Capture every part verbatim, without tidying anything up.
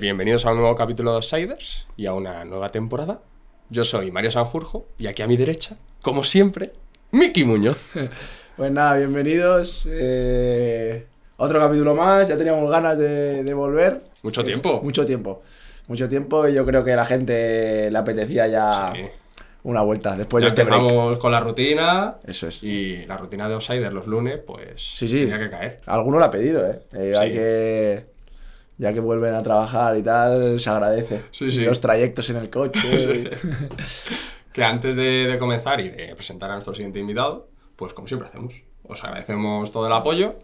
Pues bienvenidos a un nuevo capítulo de Outsiders y a una nueva temporada. Yo soy Mario Sanjurjo y aquí a mi derecha, como siempre, Miki Muñoz. Pues nada, bienvenidos. Eh, otro capítulo más, ya teníamos ganas de, de volver. Mucho tiempo. Es, mucho tiempo. Mucho tiempo y yo creo que a la gente le apetecía ya sí. una vuelta. Después ya de empezamos este break. Con la rutina. Eso es. Y la rutina de Outsiders los lunes, pues sí, sí. tenía que caer. Alguno lo ha pedido, ¿eh? eh sí. Hay que... Ya que vuelven a trabajar y tal, se agradece. Sí, sí. Los trayectos en el coche. Sí. Que antes de, de comenzar y de presentar a nuestro siguiente invitado, pues como siempre hacemos, os agradecemos todo el apoyo.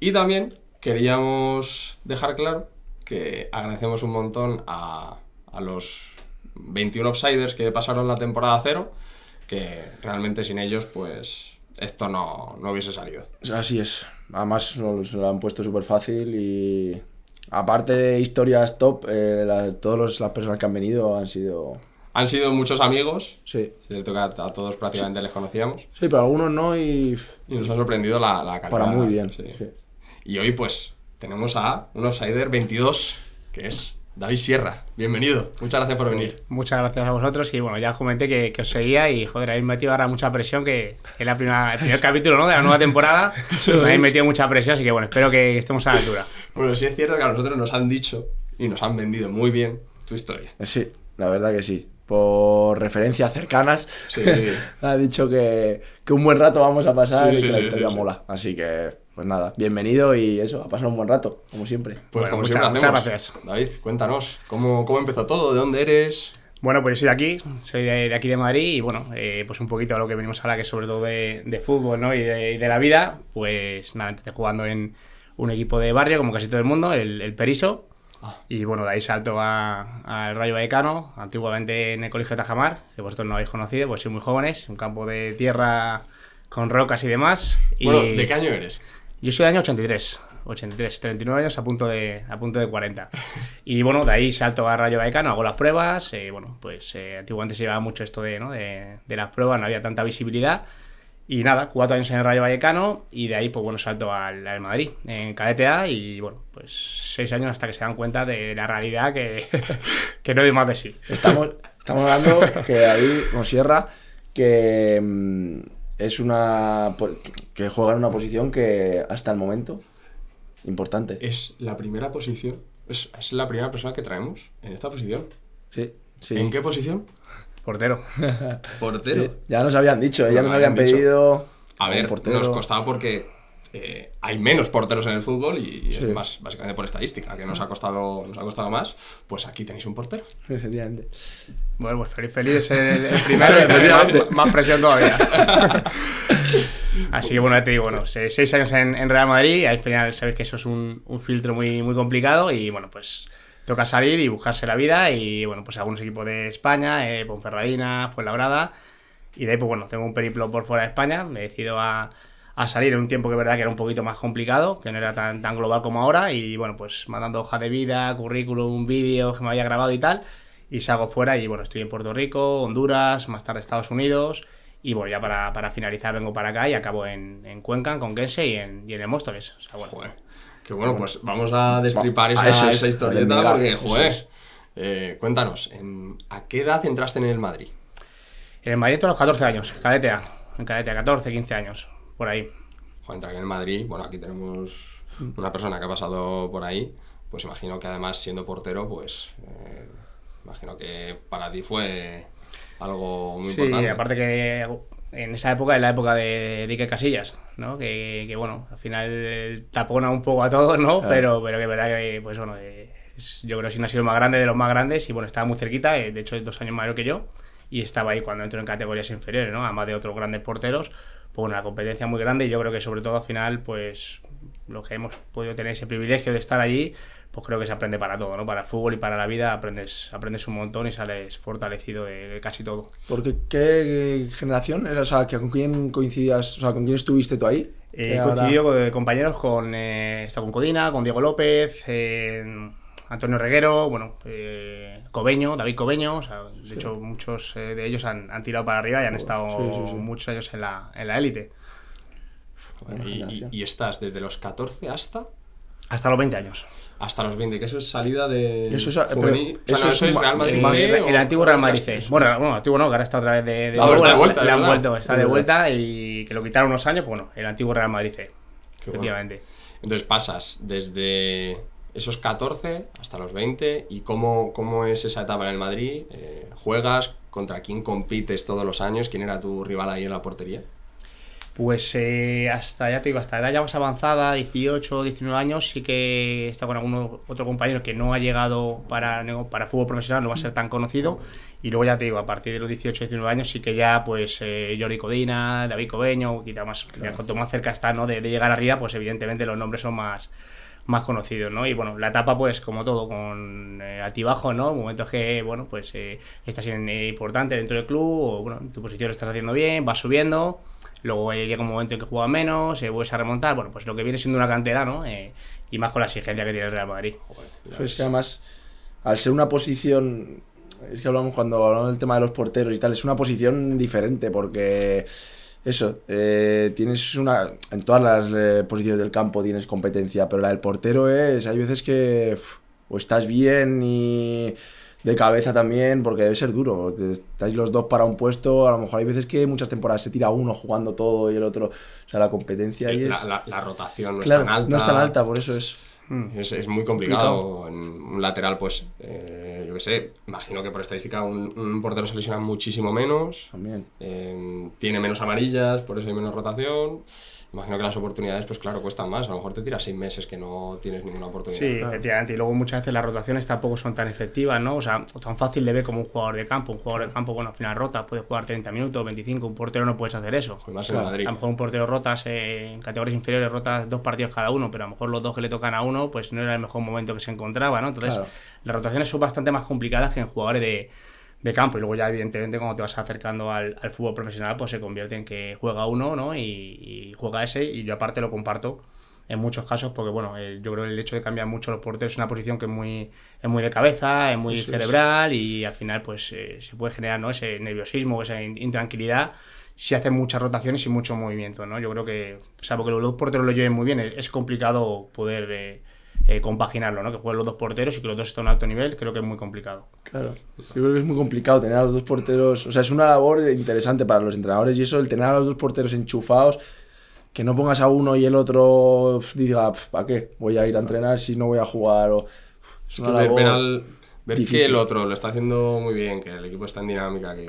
Y también queríamos dejar claro que agradecemos un montón a, a los veintiún Outsiders que pasaron la temporada cero, que realmente sin ellos, pues... esto no, no hubiese salido. Así es. Además, nos lo han puesto súper fácil y... aparte de historias top, eh, la, todas las personas que han venido han sido... Han sido muchos amigos. Sí. Cierto que a, a todos prácticamente sí. les conocíamos. Sí, pero algunos no y... y nos ha sorprendido la, la calidad. Para muy bien. Sí. Sí. Y hoy pues tenemos a un Outsider veintidós, que es David Sierra. Bienvenido. Muchas gracias por venir. Muchas gracias a vosotros y bueno, ya os comenté que, que os seguía y joder, habéis metido ahora mucha presión, que es la primera, el primer capítulo, ¿no?, de la nueva temporada. Nos habéis metido mucha presión, así que bueno, espero que estemos a la altura. Bueno, sí es cierto que a nosotros nos han dicho y nos han vendido muy bien tu historia. Sí, la verdad que sí. Por referencias cercanas, sí, sí. ha dicho que, que un buen rato vamos a pasar sí, y sí, que la sí, historia sí, sí. mola. Así que, pues nada, bienvenido y eso, a pasar un buen rato, como siempre. Pues bueno, como muchas, siempre hacemos. Muchas gracias. David, cuéntanos, ¿cómo, cómo empezó todo? ¿De dónde eres? Bueno, pues yo soy de aquí, soy de, de aquí de Madrid y bueno, eh, pues un poquito a lo que venimos a hablar, que es sobre todo de, de fútbol, ¿no?, y de, de la vida. Pues nada, empecé jugando en un equipo de barrio, como casi todo el mundo, el, el Periso. Y bueno, de ahí salto al Rayo Vallecano, antiguamente en el Colegio Tajamar, que vosotros no habéis conocido, pues sois muy jóvenes, un campo de tierra con rocas y demás. Y bueno, ¿de qué año eres? Yo soy del año ochenta y tres, ochenta y tres, treinta y nueve años, a punto de, a punto de cuarenta. Y bueno, de ahí salto al Rayo Vallecano, hago las pruebas, eh, bueno, pues eh, antiguamente se llevaba mucho esto de, ¿no?, de, de las pruebas, no había tanta visibilidad. Y nada, cuatro años en el Rayo Vallecano y de ahí, pues bueno, salto al, al Madrid, en cadete A y bueno, pues seis años hasta que se dan cuenta de la realidad que, que no hay más de sí. Estamos, estamos hablando que David Sierra, que es una... que juega en una posición que hasta el momento, importante. Es la primera posición, es, es la primera persona que traemos en esta posición. Sí, sí. ¿En qué posición? Portero. Portero. Sí, ya nos habían dicho, ¿eh? ya nos, nos habían, habían pedido... A ver, nos costaba porque eh, hay menos porteros en el fútbol y, y sí. es más, básicamente por estadística, que nos ha costado, nos ha costado más, pues aquí tenéis un portero. Efectivamente. Bueno, pues feliz, feliz el, el primero, más, más presión todavía. Así que bueno, ya te digo, bueno, seis años en, en Real Madrid y al final sabéis que eso es un, un filtro muy, muy complicado y bueno, pues... toca salir y buscarse la vida y, bueno, pues algunos equipos de España, eh, Ponferradina, Fuenlabrada. Y de ahí, pues bueno, tengo un periplo por fuera de España. Me decido a, a salir en un tiempo que es verdad que era un poquito más complicado, que no era tan, tan global como ahora. Y, bueno, pues mandando hojas de vida, currículum, vídeos que me había grabado y tal. Y salgo fuera y, bueno, estoy en Puerto Rico, Honduras, más tarde Estados Unidos. Y, bueno, ya para, para finalizar vengo para acá y acabo en, en Cuenca, en Conquense y en, y en el Móstoles. O sea, bueno. Joder. Que bueno, pues vamos a destripar Va, esa, a eso, esa historieta a porque, joder, es. Eh, cuéntanos, ¿en, ¿a qué edad entraste en el Madrid? En el Madrid a los catorce años, cadete A, en cadete A, catorce, quince años, por ahí. Joder, entrar en el Madrid, bueno, aquí tenemos una persona que ha pasado por ahí, pues imagino que además siendo portero, pues eh, imagino que para ti fue algo muy sí, importante. Sí, aparte que... en esa época, en la época de, de Iker Casillas, ¿no? Que, que, bueno, al final tapona un poco a todos, ¿no? Claro. Pero, pero que es verdad que, pues bueno, es, yo creo que sí ha sido el más grande de los más grandes y, bueno, estaba muy cerquita, de hecho es dos años mayor que yo y estaba ahí cuando entró en categorías inferiores, ¿no? Además de otros grandes porteros, pues bueno, la competencia muy grande y yo creo que sobre todo al final, pues, los que hemos podido tener ese privilegio de estar allí, pues creo que se aprende para todo, ¿no? Para el fútbol y para la vida aprendes, aprendes un montón y sales fortalecido de, de casi todo. Porque ¿qué generación era? O sea, ¿con quién coincidías? O sea, ¿con quién estuviste tú ahí? Eh, coincidió ahora... con compañeros con, eh, está con Codina, con Diego López, eh, Antonio Reguero, bueno, eh, Cobeño, David Cobeño, o sea, de sí. hecho muchos eh, de ellos han, han tirado para arriba y han oh, estado sí, sí, sí. muchos años en la élite. En la y, y, y estás desde los catorce hasta... Hasta los veinte años. Hasta los veinte, que eso es salida de... Eso es, pero, eso o sea, no, eso es Real Madrid más, el, el antiguo Real Madrid C. Bueno, bueno, antiguo no, que ahora está otra vez de, de, ah, de, está de vuelta. Le han vuelto, está de vuelta y que lo quitaron unos años, pues bueno, el antiguo Real Madrid C. Efectivamente. Bueno. Entonces pasas desde esos catorce hasta los veinte y cómo, cómo es esa etapa en el Madrid. Eh, ¿Juegas? ¿Contra quién compites todos los años? ¿Quién era tu rival ahí en la portería? Pues eh, hasta, ya te digo, hasta edad ya más avanzada, dieciocho, diecinueve años, sí que está con algún otro compañero que no ha llegado para, para fútbol profesional, no va a ser tan conocido. Y luego ya te digo, a partir de los dieciocho, diecinueve años sí que ya pues eh, Jordi Codina, David Cobeño, quizá más, claro. ya, cuanto más cerca está, ¿no? de, de llegar arriba, pues evidentemente los nombres son más, más conocidos, ¿no? Y bueno, la etapa pues como todo, con eh, altibajos, ¿no? Momentos que, bueno, pues eh, estás siendo importante dentro del club, o bueno, tu posición lo estás haciendo bien, vas subiendo. Luego eh, llega un momento en que juega menos, eh, vuelves a remontar, bueno, pues lo que viene siendo una cantera, ¿no? Eh, y más con la exigencia que tiene el Real Madrid. Joder, pues es que además, al ser una posición, es que hablamos cuando hablamos del tema de los porteros y tal, es una posición diferente porque, eso, eh, tienes una, en todas las eh, posiciones del campo tienes competencia, pero la del portero es, hay veces que uff, o estás bien y... de cabeza también, porque debe ser duro. Estáis los dos para un puesto, a lo mejor hay veces que muchas temporadas se tira uno jugando todo y el otro... O sea, la competencia ahí la, es... La, la rotación no claro, es tan alta. no es tan alta, por eso es... Es, es muy complicado. En un lateral, pues, eh, yo qué sé, imagino que por estadística un, un portero se lesiona muchísimo menos. También. Eh, tiene menos amarillas, por eso hay menos rotación. Imagino que las oportunidades, pues claro, cuestan más. A lo mejor te tiras seis meses que no tienes ninguna oportunidad. Sí, claro. Efectivamente. Y luego muchas veces las rotaciones tampoco son tan efectivas, ¿no? O sea, tan fácil de ver como un jugador de campo. Un jugador sí. de campo, bueno, al final rota, puedes jugar treinta minutos, veinticinco. Un portero no puedes hacer eso. Pues más claro. en Madrid. A lo mejor un portero rotas eh, en categorías inferiores, rotas dos partidos cada uno, pero a lo mejor los dos que le tocan a uno, pues no era el mejor momento que se encontraba, ¿no? Entonces, claro. las rotaciones son bastante más complicadas que en jugadores de... de campo. Y luego ya evidentemente cuando te vas acercando al, al fútbol profesional pues se convierte en que juega uno, ¿no? y, y juega ese, y yo aparte lo comparto en muchos casos porque bueno, el, yo creo que el hecho de cambiar mucho los porteros es una posición que es muy, es muy de cabeza, es muy sí, cerebral sí. y al final pues eh, se puede generar, ¿no? ese nerviosismo, esa intranquilidad si hacen muchas rotaciones y mucho movimiento, ¿no? Yo creo que, salvo que los dos porteros lo lleven muy bien, es, es complicado poder eh, Eh, compaginarlo, ¿no? Que jueguen los dos porteros y que los dos estén a un alto nivel, creo que es muy complicado. Claro, yo creo que es muy complicado tener a los dos porteros, o sea, es una labor interesante para los entrenadores y eso, el tener a los dos porteros enchufados, que no pongas a uno y el otro diga, ¿para qué? Voy a ir a entrenar si no voy a jugar. O, es una labor ver, al, ver que el otro lo está haciendo muy bien, que el equipo está en dinámica, que,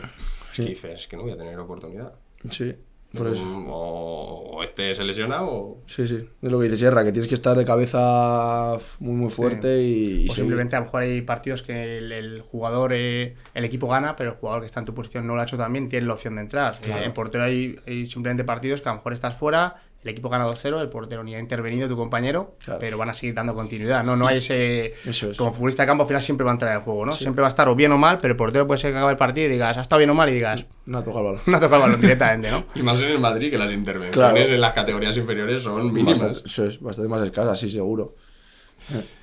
sí. que dices que no voy a tener oportunidad. Sí. Por eso. O este se lesiona o... Sí, sí, es lo que dice Sierra, que tienes que estar de cabeza muy muy fuerte sí. y... O simplemente a lo mejor hay partidos que el, el jugador, eh, el equipo gana, pero el jugador que está en tu posición no lo ha hecho también, tiene la opción de entrar. Claro. Eh, en portero hay, hay simplemente partidos que a lo mejor estás fuera, el equipo gana dos cero, el portero ni ha intervenido, tu compañero, claro. pero van a seguir dando continuidad. No, no hay ese... Eso es. Como futbolista de campo al final siempre va a entrar en el juego, ¿no? Sí. Siempre va a estar o bien o mal, pero el portero puede ser que acabe el partido y digas, ha estado bien o mal, y digas... No ha tocado el balón. No ha tocado el balón directamente, ¿no? Y más en el Madrid, que las intervenciones claro. en las categorías inferiores son mínimas. Bastante, eso es, bastante más escasas, sí, seguro.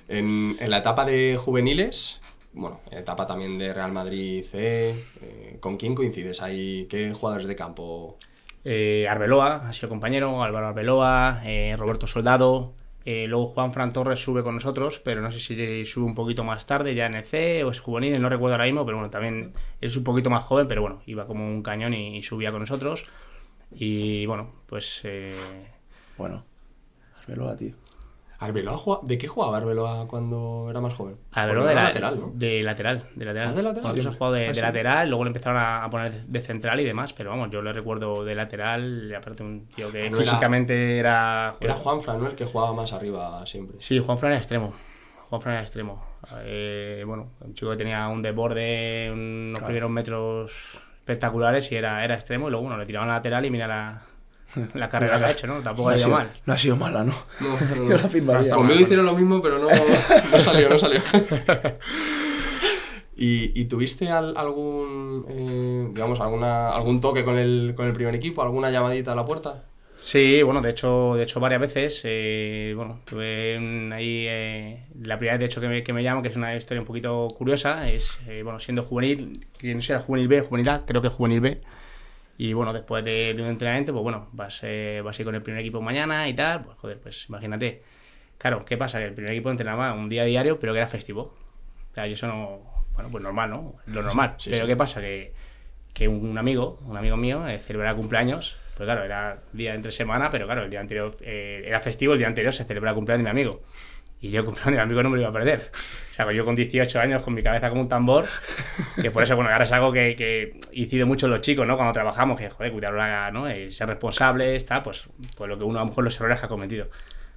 En, en la etapa de juveniles... Bueno, etapa también de Real Madrid C... Eh, eh, ¿con quién coincides? ¿Hay qué jugadores de campo...? Eh, Arbeloa, ha sido compañero, Álvaro Arbeloa, eh, Roberto Soldado, eh, luego Juan Fran Torres sube con nosotros, pero no sé si sube un poquito más tarde ya en el C o es juvenil, no recuerdo ahora mismo, pero bueno, también es un poquito más joven, pero bueno, iba como un cañón y, y subía con nosotros. Y bueno, pues... Eh... Bueno, Arbeloa, tío. Arbeloa juega, ¿de qué jugaba Arbeloa cuando era más joven? Arbeloa de, la, lateral, ¿no? de lateral, de lateral. ¿Ah, de lateral? Bueno, sí, ha jugado de, ah, de sí. lateral, luego le empezaron a, a poner de, de central y demás, pero vamos, yo le recuerdo de lateral, y aparte un tío que no físicamente era... Era, joder, era Juanfran, ¿no? El que jugaba más arriba siempre. Sí, Juanfran era extremo, Juanfran era extremo. Eh, bueno, un chico que tenía un desborde, unos claro. primeros metros espectaculares y era, era extremo y luego uno le tiraban a lateral y mira la... La carrera que ha hecho, ¿no? Tampoco no ha sido mal. No ha sido mala, ¿no? no, no, no. Yo la firmaría. No, Conmigo hicieron lo mismo, pero no, no salió, no salió. ¿Y, y tuviste al, algún, eh, digamos, alguna, algún toque con el, con el primer equipo? ¿Alguna llamadita a la puerta? Sí, bueno, de hecho, de hecho varias veces, eh, bueno, tuve ahí, eh, la primera vez de hecho que me, que me llamo, que es una historia un poquito curiosa, es, eh, bueno, siendo juvenil, que no sé si era juvenil B o juvenil A, creo que es juvenil B. Y bueno, después de, de un entrenamiento, pues bueno, vas, eh, vas a ir con el primer equipo mañana y tal, pues joder, pues imagínate, Claro, ¿qué pasa? Que el primer equipo entrenaba un día diario, pero que era festivo. O sea, yo eso no... Bueno, pues normal, ¿no? Lo normal. Sí, sí, pero sí. ¿Qué pasa? Que, que un amigo, un amigo mío, eh, celebraba cumpleaños. Pues claro, era día entre semana, pero claro, el día anterior eh, era festivo, el día anterior se celebraba cumpleaños de mi amigo. Y yo el cumpleaños de mi amigo no me lo iba a perder. O sea, yo con dieciocho años, con mi cabeza como un tambor, que por eso, bueno, ahora es algo que, que incido mucho en los chicos, ¿no? Cuando trabajamos, que, joder, cuidar la, ¿no? Eh, ser responsable, está, pues, pues lo que uno a lo mejor los errores que ha cometido.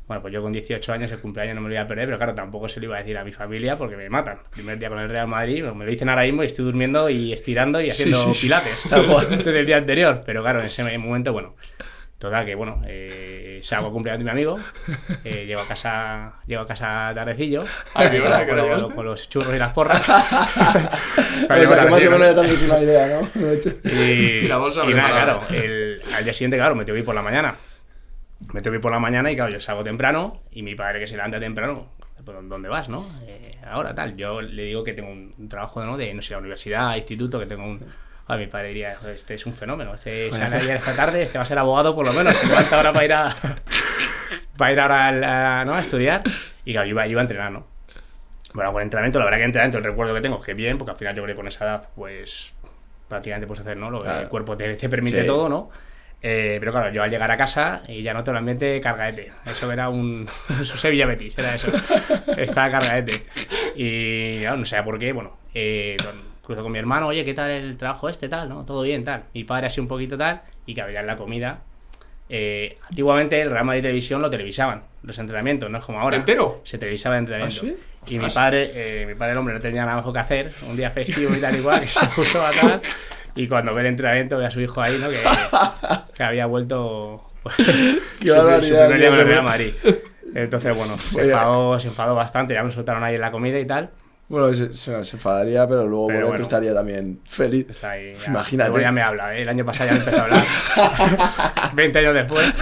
Bueno, pues yo con dieciocho años el cumpleaños no me lo iba a perder, pero claro, tampoco se lo iba a decir a mi familia porque me matan. El primer día con el Real Madrid, me lo dicen ahora mismo y estoy durmiendo y estirando y haciendo sí, sí, pilates sí, sí. Desde el día anterior. Pero claro, en ese momento, bueno, total que bueno, eh, salgo cumpleaños de mi amigo, eh, llego a casa llego a casa tardecillo, ¿a qué hora, con, que lo, con los churros y las porras? Pero sea, más o menos ya es una idea, ¿no? Y, y la bolsa y nada, claro, el, al día siguiente, claro, me tengo que ir por la mañana. Me tengo que ir por la mañana y claro, yo salgo temprano y mi padre que se levanta temprano, ¿dónde vas, no? Eh, ahora tal, yo le digo que tengo un trabajo, ¿no? De, no sé, la universidad, instituto, que tengo un... A mi padre diría, este es un fenómeno, este se va a ir esta tarde, este va a ser abogado por lo menos, se levanta ahora para ir a... para ir ahora a, la, ¿no? a estudiar. Y claro, yo iba, yo iba a entrenar, ¿no? Bueno, con el entrenamiento, la verdad que el entrenamiento, el recuerdo que tengo es que bien, porque al final yo creo que con esa edad, pues, prácticamente puedes hacer, ¿no? Lo que claro. El cuerpo te, te permite sí. todo, ¿no? Eh, pero claro, yo al llegar a casa y ya noto el ambiente cargadete. Eso era un... Eso Sevilla Betis, era eso. Estaba cargadete. Y claro, no sé por qué, bueno, eh, cruzo con mi hermano, oye, ¿qué tal el trabajo este, tal, no? Todo bien, tal. Mi padre así un poquito tal, y que había la comida. Eh, antiguamente el Real Madrid Televisión lo televisaban, los entrenamientos, no es como ahora. ¿Entero? Se televisaba el entrenamiento. ¿Ah, sí? Y mi padre, eh, mi padre, el hombre, no tenía nada mejor que hacer, un día festivo y tal y cual, que se puso a tal... Y cuando ve el entrenamiento, ve a su hijo ahí, ¿no? Que, que había vuelto pues, Qué su, barbaridad, su primer día con el Real Madrid. Entonces, bueno, se enfadó, se enfadó bastante. Ya me soltaron ahí en la comida y tal. Bueno, se, se, se enfadaría, pero luego pero bueno, estaría también feliz. Está ahí, ya. Imagínate. Luego ya me habla, ¿eh? El año pasado ya me empezó a hablar. veinte años después.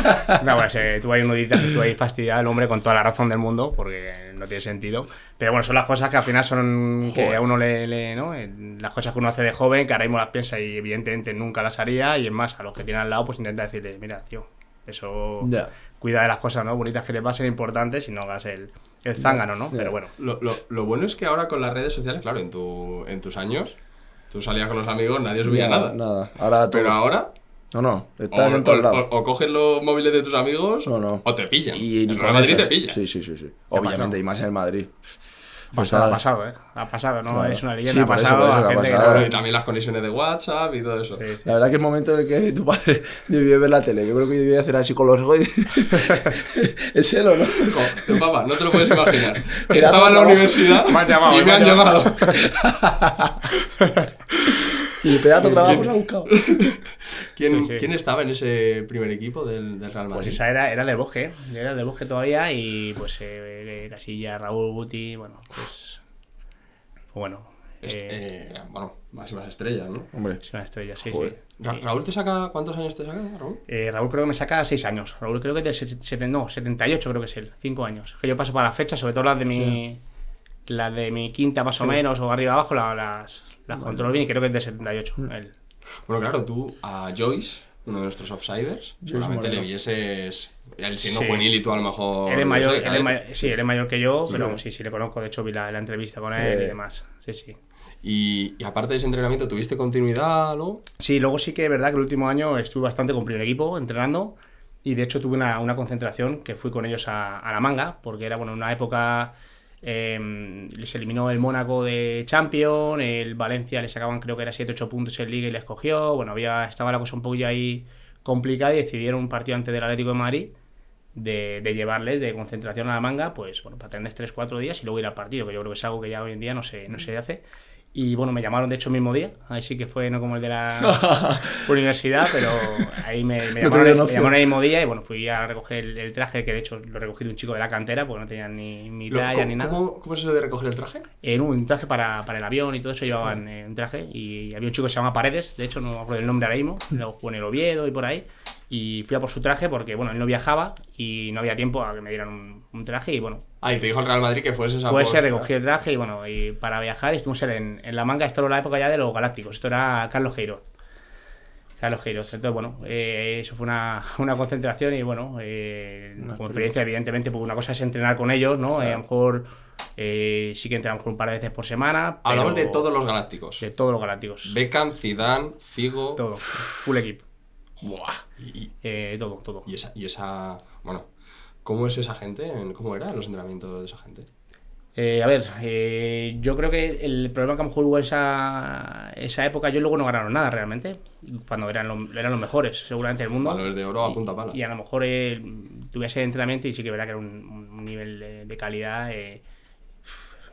No, bueno, se, tuve ahí un nudito, estuvo ahí fastidiado el hombre con toda la razón del mundo, porque no tiene sentido. Pero bueno, son las cosas que al final son Joder. que a uno le, le, ¿no? Las cosas que uno hace de joven, que ahora mismo las piensa y evidentemente nunca las haría. Y es más, a los que tienen al lado, pues intenta decirle, mira, tío, eso yeah. cuida de las cosas no bonitas que le pasen, importantes, y no hagas el... El zángano, ¿no? Yeah. Pero bueno. Lo, lo, lo bueno es que ahora con las redes sociales, claro, en, tu, en tus años, tú salías con los amigos, nadie subía no, nada. Nada. Ahora Pero ahora... No, no. Estás o, en todos lados. O, o coges los móviles de tus amigos no, no. o te pillan. Y en Madrid te pillan. Sí, sí, sí. sí. Obviamente, y más en el Madrid. Pues ha pasado, ¿eh? Ha pasado, ¿no? Claro. Es una leyenda. Sí, ha pasado eso, eso, a gente ha pasado. Que... Y también las conexiones de WhatsApp y todo eso. Sí, sí. La verdad que el momento en el que tu padre debió ver la tele, yo creo que yo debía hacer así con los goles. ¿Es él o no? Hijo, papá, no te lo puedes imaginar. Estaba en la universidad me llamado, y me, me han llamado. llamado. Y el pedazo de trabajo se ha buscado. ¿Quién, sí, sí. ¿Quién estaba en ese primer equipo del, del Real Madrid? Pues esa era, era de Bosque, era de Bosque todavía y pues eh, Casillas, Raúl, Guti, bueno, pues, pues bueno. Eh, eh, bueno, más una estrella, ¿no? Hombre. Es una estrella, sí, Joder. sí. Ra Raúl te saca, ¿cuántos años te saca, Raúl? Eh, Raúl creo que me saca seis años. Raúl creo que es de no, setenta y ocho creo que es él, cinco años. Que yo paso para la fecha, sobre todo las de mi... Yeah. La de mi quinta más o sí. menos, o arriba abajo, la, las, las vale. controlo bien y creo que es de setenta y ocho. El... Bueno, claro, tú a Joyce, uno de nuestros Outsiders, seguramente le vieses, él siendo sí. juvenil y tú a lo mejor... Él es mayor, no sé, él es ma sí, él es mayor que yo, sí. pero sí, sí, le conozco, de hecho vi la, la entrevista con él eh. y demás, sí, sí. Y, y aparte de ese entrenamiento, ¿tuviste continuidad, no? Sí, luego sí que es verdad que el último año estuve bastante con primer equipo entrenando y de hecho tuve una, una concentración que fui con ellos a, a La Manga, porque era, bueno, una época... Eh, les eliminó el Mónaco de Champions, el Valencia les sacaban creo que era siete u ocho puntos en Liga y les cogió, bueno, había, estaba la cosa un poquillo ahí complicada y decidieron un partido antes del Atlético de Madrid de, de llevarles de concentración a La Manga, pues bueno, para tenerles tres cuatro días y luego ir al partido, que yo creo que es algo que ya hoy en día no se, no se hace. Y bueno, me llamaron de hecho el mismo día, ahí sí que fue no como el de la universidad, pero ahí me, me, llamaron, no me llamaron el mismo día y bueno, fui a recoger el, el traje, que de hecho lo recogí de un chico de la cantera, porque no tenía ni mi talla ni nada. ¿Cómo, cómo es eso de recoger el traje? En un, un traje para, para el avión y todo eso llevaban eh, un traje y había un chico que se llama Paredes, de hecho no me acuerdo el nombre ahora mismo, lo jugó en el Oviedo y por ahí. Y fui a por su traje porque, bueno, él no viajaba y no había tiempo a que me dieran un, un traje y, bueno... Ah, y te dijo el Real Madrid que fuese esa... Fuese, recogí el traje y, bueno, y para viajar estuvimos en, en La Manga, esto era la época ya de los Galácticos, esto era Carlos Queiroz. a los giros. Entonces, bueno, eh, eso fue una, una concentración y, bueno, eh, como experiencia, evidentemente, porque una cosa es entrenar con ellos, ¿no? Claro. Eh, a lo mejor eh, sí que entrenamos un par de veces por semana. Hablamos de todos los galácticos. De todos los galácticos. Beckham, Zidane, Figo... Todo, full equipo. ¡Buah! Y, eh, todo, todo. Y esa, y esa... Bueno, ¿cómo es esa gente? ¿Cómo eran los entrenamientos de esa gente? Eh, a ver, eh, yo creo que el problema que a lo mejor hubo esa, esa época, ellos luego no ganaron nada realmente, cuando eran, lo, eran los mejores seguramente del mundo. Valores de oro a punta pala. Y, y a lo mejor eh, tuviese entrenamiento y sí que verá que era un, un nivel de, de calidad eh,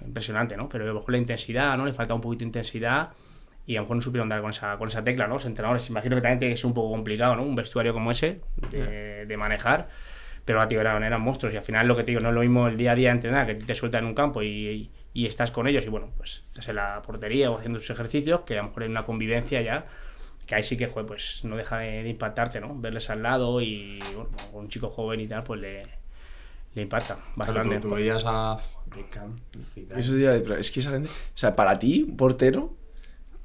impresionante, ¿no? Pero a lo mejor la intensidad, ¿no? Le faltaba un poquito de intensidad y a lo mejor no supieron dar con esa, con esa tecla, ¿no? Los entrenadores, imagino que también tiene que ser un poco complicado, ¿no? Un vestuario como ese de, de manejar. Pero tío, eran, eran monstruos y al final lo que te digo, no es lo mismo el día a día de entrenar, que te sueltan en un campo y, y, y estás con ellos y bueno, pues estás en la portería o haciendo sus ejercicios, que a lo mejor es una convivencia ya, que ahí sí que joder, pues no deja de, de impactarte, ¿no? Verles al lado y bueno, con un chico joven y tal, pues le, le impacta bastante. Tú, tú veías a... Eso te iba a decir, pero es que esa gente, o sea, para ti, un portero...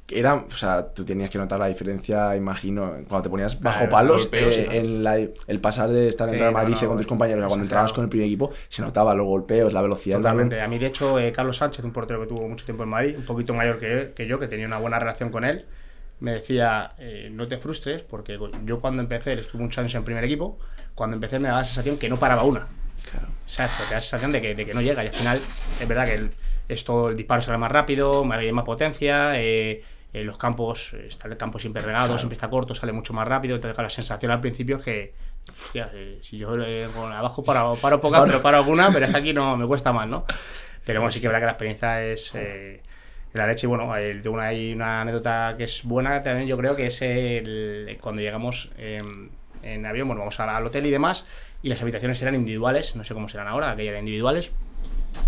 Era, o sea, tú tenías que notar la diferencia, imagino, cuando te ponías bajo ver, palos, golpeos, eh, sí, en la, el pasar de estar en eh, Real Madrid no, no, con tus compañeros, cuando entrabas con el primer equipo, se notaba los golpeos, la velocidad. Totalmente. También. A mí, de hecho, eh, Carlos Sánchez, un portero que tuvo mucho tiempo en Madrid, un poquito mayor que, que yo, que tenía una buena relación con él, me decía, eh, no te frustres, porque yo cuando empecé, él estuvo muchos años en primer equipo, cuando empecé me daba la sensación que no paraba una. Claro. Exacto, te da la sensación de que, de que no llega y al final, es verdad que el, esto, el disparo será más rápido, hay más potencia, eh, Eh, los campos, está el campo siempre regado, claro, siempre está corto, sale mucho más rápido. Entonces, claro, la sensación al principio es que, hostia, eh, si yo eh, bueno, abajo paro, paro poca, pero paro alguna, pero es que aquí no, me cuesta más, ¿no? Pero bueno, sí que verdad que la experiencia es eh, la leche. Y bueno, el, de una, hay una anécdota que es buena también, yo creo que es el, cuando llegamos eh, en avión, bueno, vamos al hotel y demás, y las habitaciones eran individuales, no sé cómo serán ahora, aquellas eran individuales.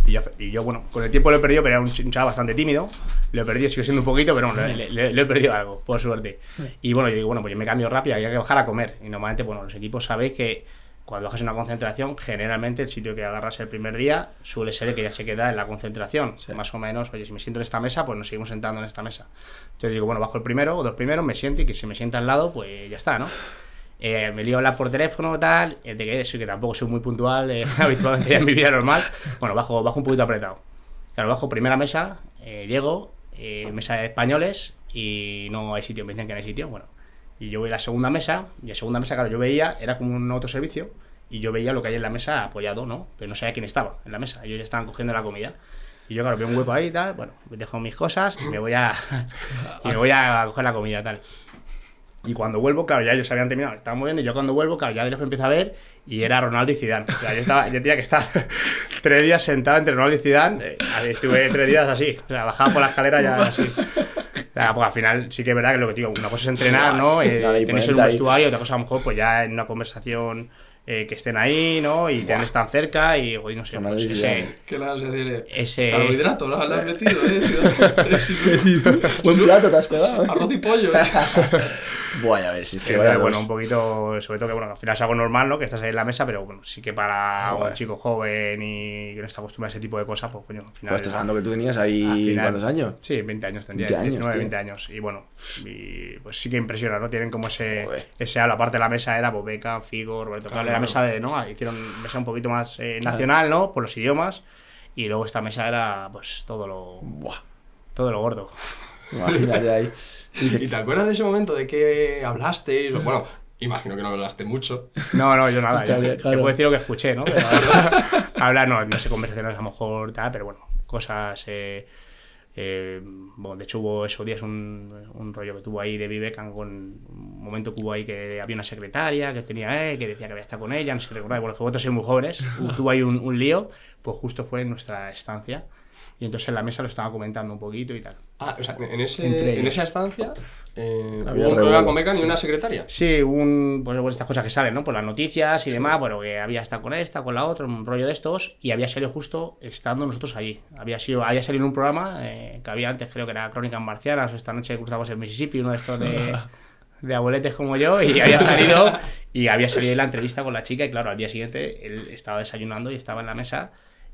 Y yo, y yo, bueno, con el tiempo lo he perdido, pero era un chaval bastante tímido. Lo he perdido, sigo siendo un poquito, pero bueno, le, le, le he perdido algo, por suerte. Y bueno, yo digo, bueno, pues yo me cambio rápido, había que bajar a comer. Y normalmente, bueno, los equipos sabéis que cuando bajas una concentración, generalmente el sitio que agarras el primer día suele ser el que ya se queda en la concentración. Sí. Más o menos, oye, si me siento en esta mesa, pues nos seguimos sentando en esta mesa. Entonces digo, bueno, bajo el primero o dos primeros, me siento y que si me sienta al lado, pues ya está, ¿no? Eh, me lío a hablar por teléfono tal, eh, de que, soy, que tampoco soy muy puntual eh, habitualmente en mi vida normal. Bueno, bajo, bajo un poquito apretado. Claro, bajo primera mesa, eh, llego, eh, mesa de españoles y no hay sitio, me dicen que no hay sitio. Bueno, y yo voy a la segunda mesa y la segunda mesa, claro, yo veía, era como un otro servicio y yo veía lo que hay en la mesa apoyado, ¿no? Pero no sabía quién estaba en la mesa, ellos ya estaban cogiendo la comida. Y yo, claro, veo un hueco ahí y tal, bueno, dejo mis cosas y me voy a, y me voy a coger la comida tal. Y cuando vuelvo, claro, ya ellos habían terminado, estaban moviendo. Y yo cuando vuelvo, claro, ya de lejos empiezo a ver. Y era Ronaldo y Zidane. O sea, yo, estaba, yo tenía que estar tres días sentado entre Ronaldo y Zidane. Estuve tres días así. O sea, bajaba por la escalera ya así. O sea, pues al final sí que es verdad que lo que digo, una cosa es entrenar, ¿no? Eh, claro, tenéis un vestuario, otra cosa a lo mejor, pues ya en una conversación eh, que estén ahí, ¿no? Y tenéis tan cerca y, oye, no sé, pues ese... ¿Qué le vas a decir? Ese... Carbohidrato, ¿no? Le has metido, ¿eh? Buen plato te has pegado. Arroz y pollo, ¿eh? Bueno, a ver, si es que eh, bueno, dos. Un poquito, sobre todo que, bueno, al final es algo normal, ¿no? Que estás ahí en la mesa, pero bueno, sí que para joder, un chico joven y que no está acostumbrado a ese tipo de cosas, pues coño, al final... ¿Estás hablando que tú tenías ahí cuántos años? Sí, veinte años tendría, diecinueve, veinte años. Y bueno, y, pues sí que impresiona, ¿no? Tienen como ese... Joder. Ese la parte de la mesa era Bobeca, Figo, Roberto Carlos, claro, la mesa de, ¿no? Hicieron mesa un poquito más eh, nacional, ¿no? Por los idiomas. Y luego esta mesa era, pues, todo lo... Buah, todo lo gordo. Imagínate ahí. ¿Y te acuerdas de ese momento de que hablasteis? Bueno, imagino que no hablaste mucho. No, no, yo nada. Yo, claro. Te puedo decir lo que escuché, ¿no? Pero hablar, no, no sé, conversaciones a lo mejor, tal, pero bueno, cosas... Eh, eh, bueno, de hecho hubo esos días un, un rollo que tuvo ahí de Beckham, con un momento que hubo ahí que había una secretaria que tenía él, que decía que había estado con ella, no sé si recordáis, bueno, que vosotros sois muy jóvenes, tuvo ahí un, un lío, pues justo fue en nuestra estancia. Y entonces en la mesa lo estaba comentando un poquito y tal. Ah, o sea, en, ese, en esa estancia eh, hubo un problema con Beckham y una secretaria. Sí, un, pues, pues estas cosas que salen, ¿no? Por las noticias y sí, demás, bueno, que había estado con esta, con la otra, un rollo de estos, y había salido justo estando nosotros allí. Había sido, había salido en un programa eh, que había antes, creo que era Crónicas Marcianas, o Esta Noche Cruzamos el Mississippi, uno de estos de... de abueletes como yo, y había salido y había salido la entrevista con la chica, y claro, al día siguiente él estaba desayunando y estaba en la mesa.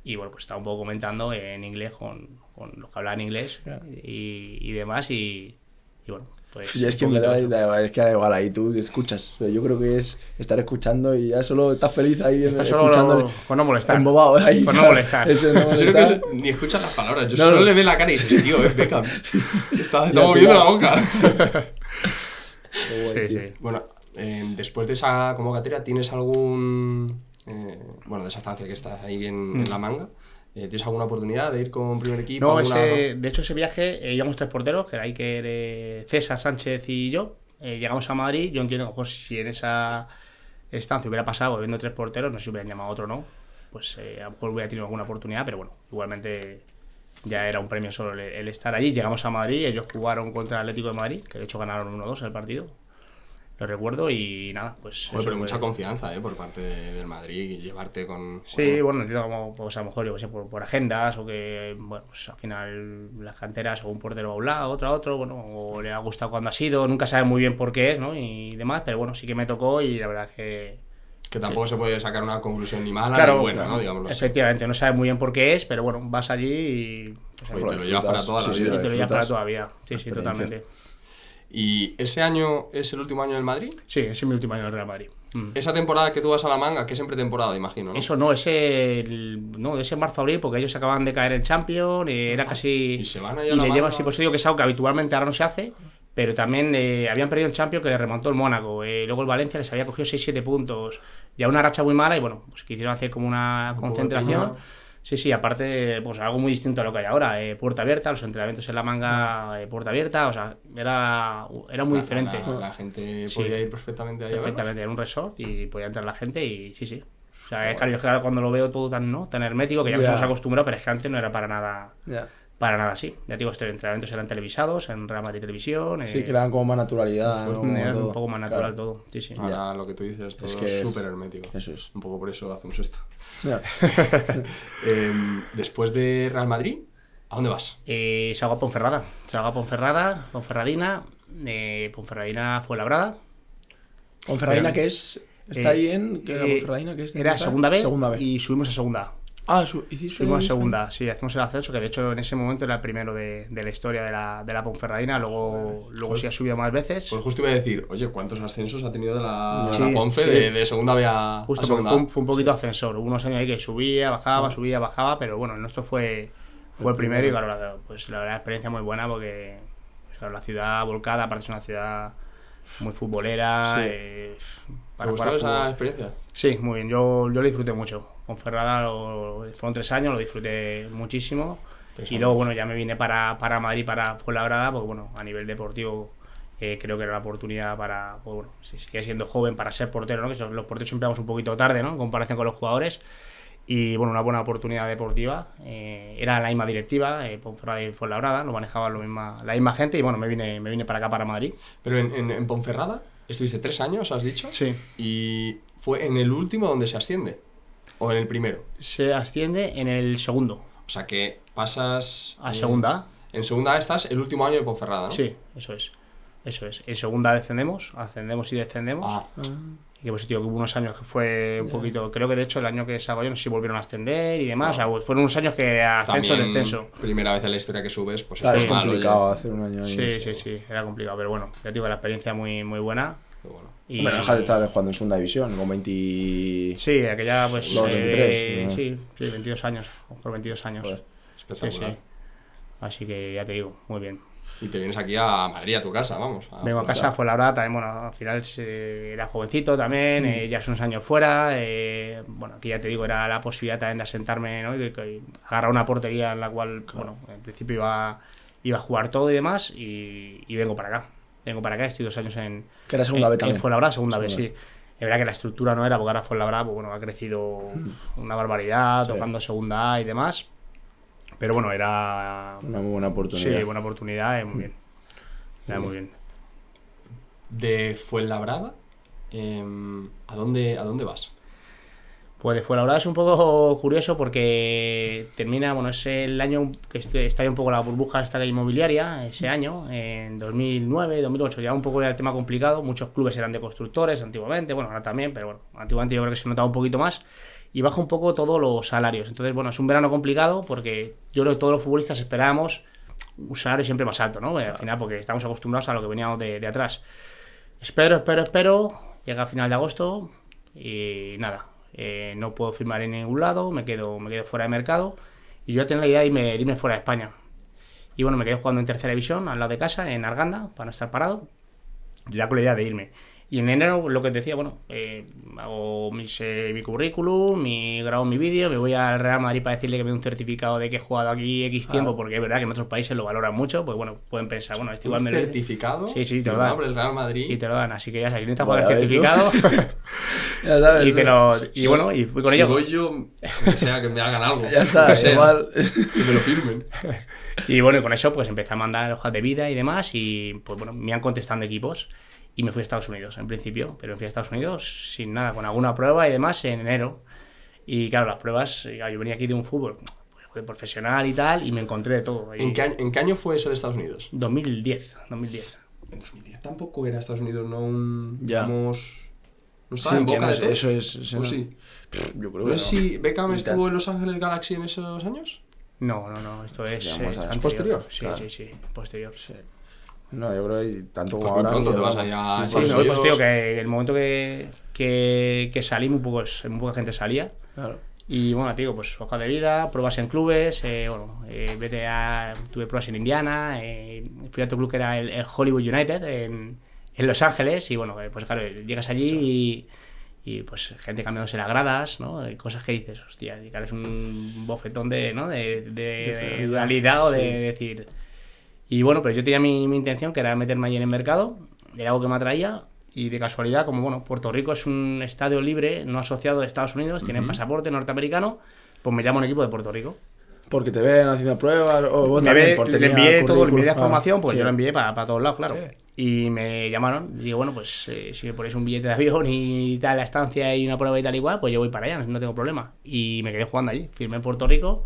Y bueno, pues estaba un poco comentando en inglés con, con los que hablaban inglés, claro, y, y demás. Y, Y bueno, pues... Y es, que me da, da, es que da igual, ahí tú escuchas. Yo creo que es estar escuchando y ya solo estás feliz ahí escuchando. Con no molestar. Embobado ahí. Con no molestar. Eso, no molestar. Eso, ni escuchas las palabras. Yo no, solo no. le veo la cara y dices, tío, es Beckham. Está, está moviendo la boca. Guay, sí, sí. Bueno, eh, después de esa convocatoria, ¿tienes algún... Eh, bueno, de esa estancia que estás ahí en, mm. en la manga? ¿Tienes alguna oportunidad de ir con primer equipo? No, alguna... ese, de hecho ese viaje eh, íbamos tres porteros, que era Iker, eh, César, Sánchez y yo. Eh, llegamos a Madrid, yo entiendo que ojo, si en esa estancia hubiera pasado, volviendo tres porteros, no sé si hubieran llamado a otro o no, pues eh, a lo mejor hubiera tenido alguna oportunidad, pero bueno, igualmente ya era un premio solo el, el estar allí. Llegamos a Madrid, ellos jugaron contra el Atlético de Madrid, que de hecho ganaron uno dos el partido. Lo recuerdo y nada, pues... Joder, pero mucha confianza, ¿eh? Por parte de, del Madrid y llevarte con... Sí, bueno, entiendo como, pues a lo mejor, yo que sé, por, por agendas o que, bueno, pues al final las canteras o un portero a un lado, otro a otro, bueno, o le ha gustado cuando ha sido, nunca sabe muy bien por qué es, ¿no? Y demás, pero bueno, sí que me tocó y la verdad que... Que tampoco se puede sacar una conclusión ni mala claro, ni buena, ¿no? Digámoslo efectivamente, así. No sabes muy bien por qué es, pero bueno, vas allí y... Pues, oye, te lo llevas para toda la vida. Te lo llevas para toda la vida, sí, sí, totalmente. ¿Y ese año es el último año en el Madrid? Sí, ese es mi último año en el Real Madrid. Mm. Esa temporada que tú vas a la manga, que es siempre temporada, imagino, ¿no? Eso no, ese el, no, ese marzo-abril, porque ellos acababan de caer en Champions, eh, era ah, casi... Y se van allá y a la le llevan, sí, pues digo que es algo que habitualmente ahora no se hace, pero también eh, habían perdido en Champions, que le remontó el Mónaco, eh, luego el Valencia les había cogido seis siete puntos, ya una racha muy mala y bueno, pues quisieron hacer como una concentración... Sí, sí, aparte, pues algo muy distinto a lo que hay ahora, eh, puerta abierta, los entrenamientos en la manga, eh, puerta abierta, o sea, era, era muy la, diferente. La, la gente podía sí, ir perfectamente ahí. Perfectamente, era un resort y podía entrar la gente y sí, sí. O sea, es bueno. Claro, cuando lo veo todo tan, ¿no? tan hermético, que ya yeah. nos hemos acostumbrado, pero es que antes no era para nada... Yeah. Para nada así. Ya te digo, estos entrenamientos eran televisados en Real Madrid Televisión. Eh... Sí, que le dan como más naturalidad. Pues, ¿no? Era un poco más natural claro. todo. Sí, sí. Ahora ya. Lo que tú dices es todo súper es que hermético. Eso es. Un poco por eso hacemos esto. Yeah. eh, después de Real Madrid, ¿a dónde vas? Eh, salgo a Ponferrada. Salgo a Ponferrada, Ponferradina, eh, Ponferradina Fuenlabrada. ¿Ponferradina que es? ¿Está eh, ahí en...? ¿Qué era Ponferradina? ¿Qué es? Era segunda B, segunda B y subimos a segunda. Ah, su subimos a segunda, sí, hacemos el ascenso, que de hecho en ese momento era el primero de, de la historia de la, de la Ponferradina, luego, vale. luego pues, sí ha subido más veces. Pues justo iba a decir, oye, ¿cuántos ascensos ha tenido de la, sí, la Ponfe sí. de, de segunda B a Justo, a segunda? Porque fue un, fue un poquito sí. ascensor, hubo unos años ahí que subía, bajaba, sí. subía, bajaba, pero bueno, el nuestro fue, fue el primero y claro, la, pues la verdad, experiencia muy buena porque pues, claro, la ciudad volcada, aparte es una ciudad... muy futbolera. Sí. Eh, ¿Te gustó esa experiencia? Sí, muy bien. Yo, yo lo disfruté mucho. Ponferrada lo, fueron tres años, lo disfruté muchísimo. Y luego, bueno, ya me vine para, para Madrid, para Fuenlabrada, porque bueno, a nivel deportivo eh, creo que era la oportunidad para, pues, bueno, si sigue siendo joven, para ser portero, ¿no? Que los porteros siempre vamos un poquito tarde, ¿no? En comparación con los jugadores. Y bueno, una buena oportunidad deportiva. Eh, era la misma directiva, eh, Ponferrada y Fuenlabrada, lo manejaba lo misma, la misma gente y bueno, me vine, me vine para acá, para Madrid. Pero en, en, en Ponferrada estuviste tres años, has dicho. Sí. ¿Y fue en el último donde se asciende? ¿O en el primero? Se asciende en el segundo. O sea que pasas... A en, segunda. En segunda A estás el último año de Ponferrada, ¿no? Sí, eso es. Eso es. En segunda descendemos, ascendemos y descendemos. Ah. Ah. Que pues, tío, que hubo unos años que fue un yeah. poquito... Creo que, de hecho, el año que salgo yo, no sé si volvieron a ascender y demás. No. O sea, fueron unos años que ascenso, también, descenso. Primera vez en la historia que subes, pues... Claro, es complicado hacer un año ahí. Sí, sí, sí, sí, era complicado. Pero bueno, ya digo, la experiencia muy, muy buena. Bueno, y, bueno dejas de estar jugando en segunda división, con veinte... Sí, aquella, pues... Los veintitrés. Eh, ¿no? Sí, sí, veintidós años. Por veintidós años. Pues, espectacular. Sí, sí. Así que, ya te digo, muy bien. Y te vienes aquí a Madrid, a tu casa, vamos. A Vengo a casa, fue la verdad, también, bueno, al final eh, era jovencito también, mm. eh, ya hace unos años fuera, eh, bueno, aquí ya te digo, era la posibilidad también de asentarme, ¿no? Y, y agarrar una portería en la cual, claro. bueno, en principio iba, iba a jugar todo y demás, y, y vengo para acá. Vengo para acá, estoy dos años en... Que era segunda vez también. Fue la verdad, segunda vez, sí. Es verdad que la estructura no era, porque ahora fue la verdad, pues bueno, ha crecido mm. una barbaridad, sí. tocando segunda A y demás. Pero bueno, era una muy buena oportunidad. Sí, buena oportunidad, eh, muy bien. Era muy bien. De Fuenlabrada, eh, ¿a dónde, ¿a dónde vas? Pues de Fuenlabrada es un poco curioso porque termina, bueno, es el año que está ahí un poco la burbuja esta inmobiliaria, ese año, en dos mil nueve, dos mil ocho, ya un poco era el tema complicado. Muchos clubes eran de constructores antiguamente, bueno, ahora también, pero bueno, antiguamente yo creo que se notaba un poquito más. Y baja un poco todos los salarios. Entonces, bueno, es un verano complicado porque yo creo que todos los futbolistas esperábamos un salario siempre más alto, ¿no? Al final, porque estamos acostumbrados a lo que veníamos de, de atrás. Espero, espero, espero. Llega a final de agosto y nada. Eh, no puedo firmar en ningún lado, me quedo, me quedo fuera de mercado. Y yo tenía la idea de irme, de irme fuera de España. Y bueno, me quedé jugando en tercera división, al lado de casa, en Arganda, para no estar parado. Ya con la idea de irme. Y en enero, lo que te decía, bueno, eh, hago mis, eh, mi currículum, mi, grabo mi vídeo, me voy al Real Madrid para decirle que me dé un certificado de que he jugado aquí X tiempo, ah. porque es verdad que en otros países lo valoran mucho, pues bueno, pueden pensar, bueno, este igual me lo... ¿Un certificado? Sí, sí, te lo dan. El Real Madrid. Y te lo dan, así que ya sabes, necesitas jugar el certificado. Ya sabes, y te lo... Y bueno, y fui con ello. Si voy yo, que sea que me hagan algo. Ya está, igual. Que me lo firmen. Y bueno, y con eso pues empecé a mandar hojas de vida y demás, y pues bueno, me han contestado equipos. Y me fui a Estados Unidos, en principio, pero me fui a Estados Unidos sin nada, con alguna prueba y demás en enero. Y claro, las pruebas, yo venía aquí de un fútbol pues, profesional y tal, y me encontré de todo. ¿En qué año, en qué año fue eso de Estados Unidos? dos mil diez. En dos mil diez tampoco era Estados Unidos, no un... Ya. Digamos, no estaba sí, en boca no es, de eso es... Eso no. Sí. Pff, yo creo no que no. Si Beckham estuvo en Los Ángeles Galaxy en esos años. No, no, no, esto es... Sí, es anterior. Posterior. Sí, claro. sí, sí, posterior. Sí. No, yo creo que tanto pues como ahora... Pronto te vas allá... Sí, no, pues tío, que el momento que, que, que salí, muy, pocos, muy poca gente salía. Claro. Y bueno, tío, pues hoja de vida, pruebas en clubes, eh, bueno, eh, vete a... Tuve pruebas en Indiana, eh, fui a otro club que era el, el Hollywood United en, en Los Ángeles, y bueno, pues claro, llegas allí y, y pues gente cambiándose las gradas, ¿no? Cosas que dices, hostia, y claro, es un bofetón de, ¿no? de, de, de, de realidad o de, sí. de decir... Y bueno, pero yo tenía mi, mi intención, que era meterme allí en el mercado, era algo que me atraía, y de casualidad, como bueno, Puerto Rico es un estadio libre, no asociado de Estados Unidos, uh-huh. tienen pasaporte norteamericano, pues me llama un equipo de Puerto Rico. Porque te ven haciendo pruebas, o vos me también, ve, le envié todo, le envié la formación, pues sí. yo lo envié para, para todos lados, claro. Sí. Y me llamaron, y digo, bueno, pues eh, si me ponéis un billete de avión y tal, la estancia y una prueba y tal igual, pues yo voy para allá, no tengo problema. Y me quedé jugando allí, firmé en Puerto Rico,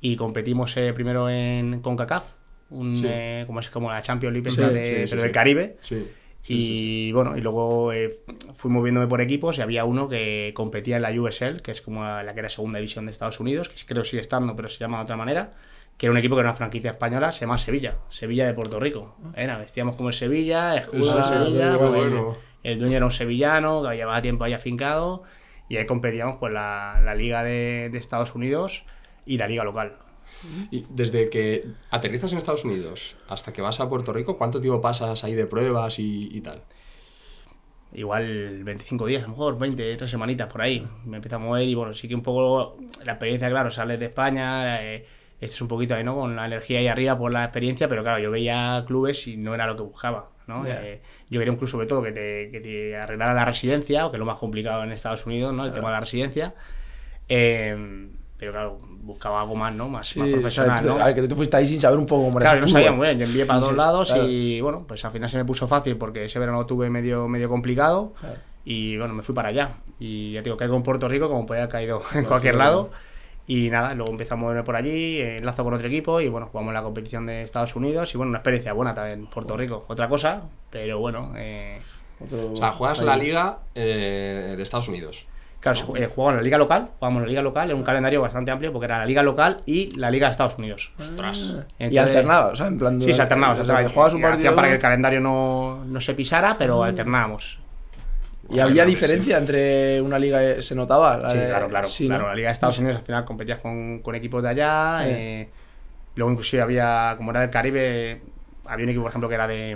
y competimos eh, primero en CONCACAF, Un, sí. eh, como es como la Champions League, sí, de, sí, pero sí, del sí. Caribe. Sí, sí, y sí, sí. bueno, y luego eh, fui moviéndome por equipos y había uno que competía en la U S L, que es como la, la que era segunda división de Estados Unidos, que creo sigue estando, pero se llama de otra manera, que era un equipo que era una franquicia española, se llama Sevilla, Sevilla de Puerto Rico. Era, vestíamos como el Sevilla, escudo de Sevilla, bueno, bueno. El, el dueño era un sevillano que llevaba tiempo ahí afincado, y ahí competíamos pues la, la liga de, de Estados Unidos y la liga local. Y desde que aterrizas en Estados Unidos hasta que vas a Puerto Rico, ¿cuánto tiempo pasas ahí de pruebas y, y tal? Igual veinticinco días, a lo mejor veinte, tres semanitas por ahí. Me empiezo a mover y bueno, sí que un poco la experiencia, claro, sales de España, eh, este es un poquito ahí, ¿no? Con la energía ahí arriba por la experiencia, pero claro, yo veía clubes y no era lo que buscaba, ¿no? Yeah. Eh, yo quería un club sobre todo que te, que te arreglara la residencia, o que es lo más complicado en Estados Unidos, ¿no? El claro. tema de la residencia. Eh... Pero claro, buscaba algo más, ¿no? Más, sí, más profesional, o sea, ¿no? A ver, que tú fuiste ahí sin saber un poco más. Claro, no sabía muy bien. Yo envié para sí, dos lados claro. y bueno, pues al final se me puso fácil porque ese verano tuve medio, medio complicado claro. y bueno, me fui para allá. Y ya te digo, caigo en Puerto Rico como podía haber caído en no, cualquier sí, lado. No. Y nada, luego empecé a moverme por allí, enlazo con otro equipo y bueno, jugamos la competición de Estados Unidos y bueno, una experiencia buena también en Puerto Joder. Rico. Otra cosa, pero bueno. Eh, Otro, o sea, juegas ahí. La liga eh, de Estados Unidos. Claro, eh, jugamos la liga local, jugamos la liga local en un calendario bastante amplio porque era la liga local y la liga de Estados Unidos. Ostras. Entonces, y alternados, o sea, en plan de... Sí, se alternados. Para que el calendario no, no se pisara, pero alternábamos. ¿Y pues había diferencia sí. entre una liga? ¿Se notaba? La sí, de... claro, claro, sí, claro. ¿no? La liga de Estados Unidos al final competías con, con equipos de allá. Sí. Eh, luego inclusive había, como era del Caribe, había un equipo, por ejemplo, que era de...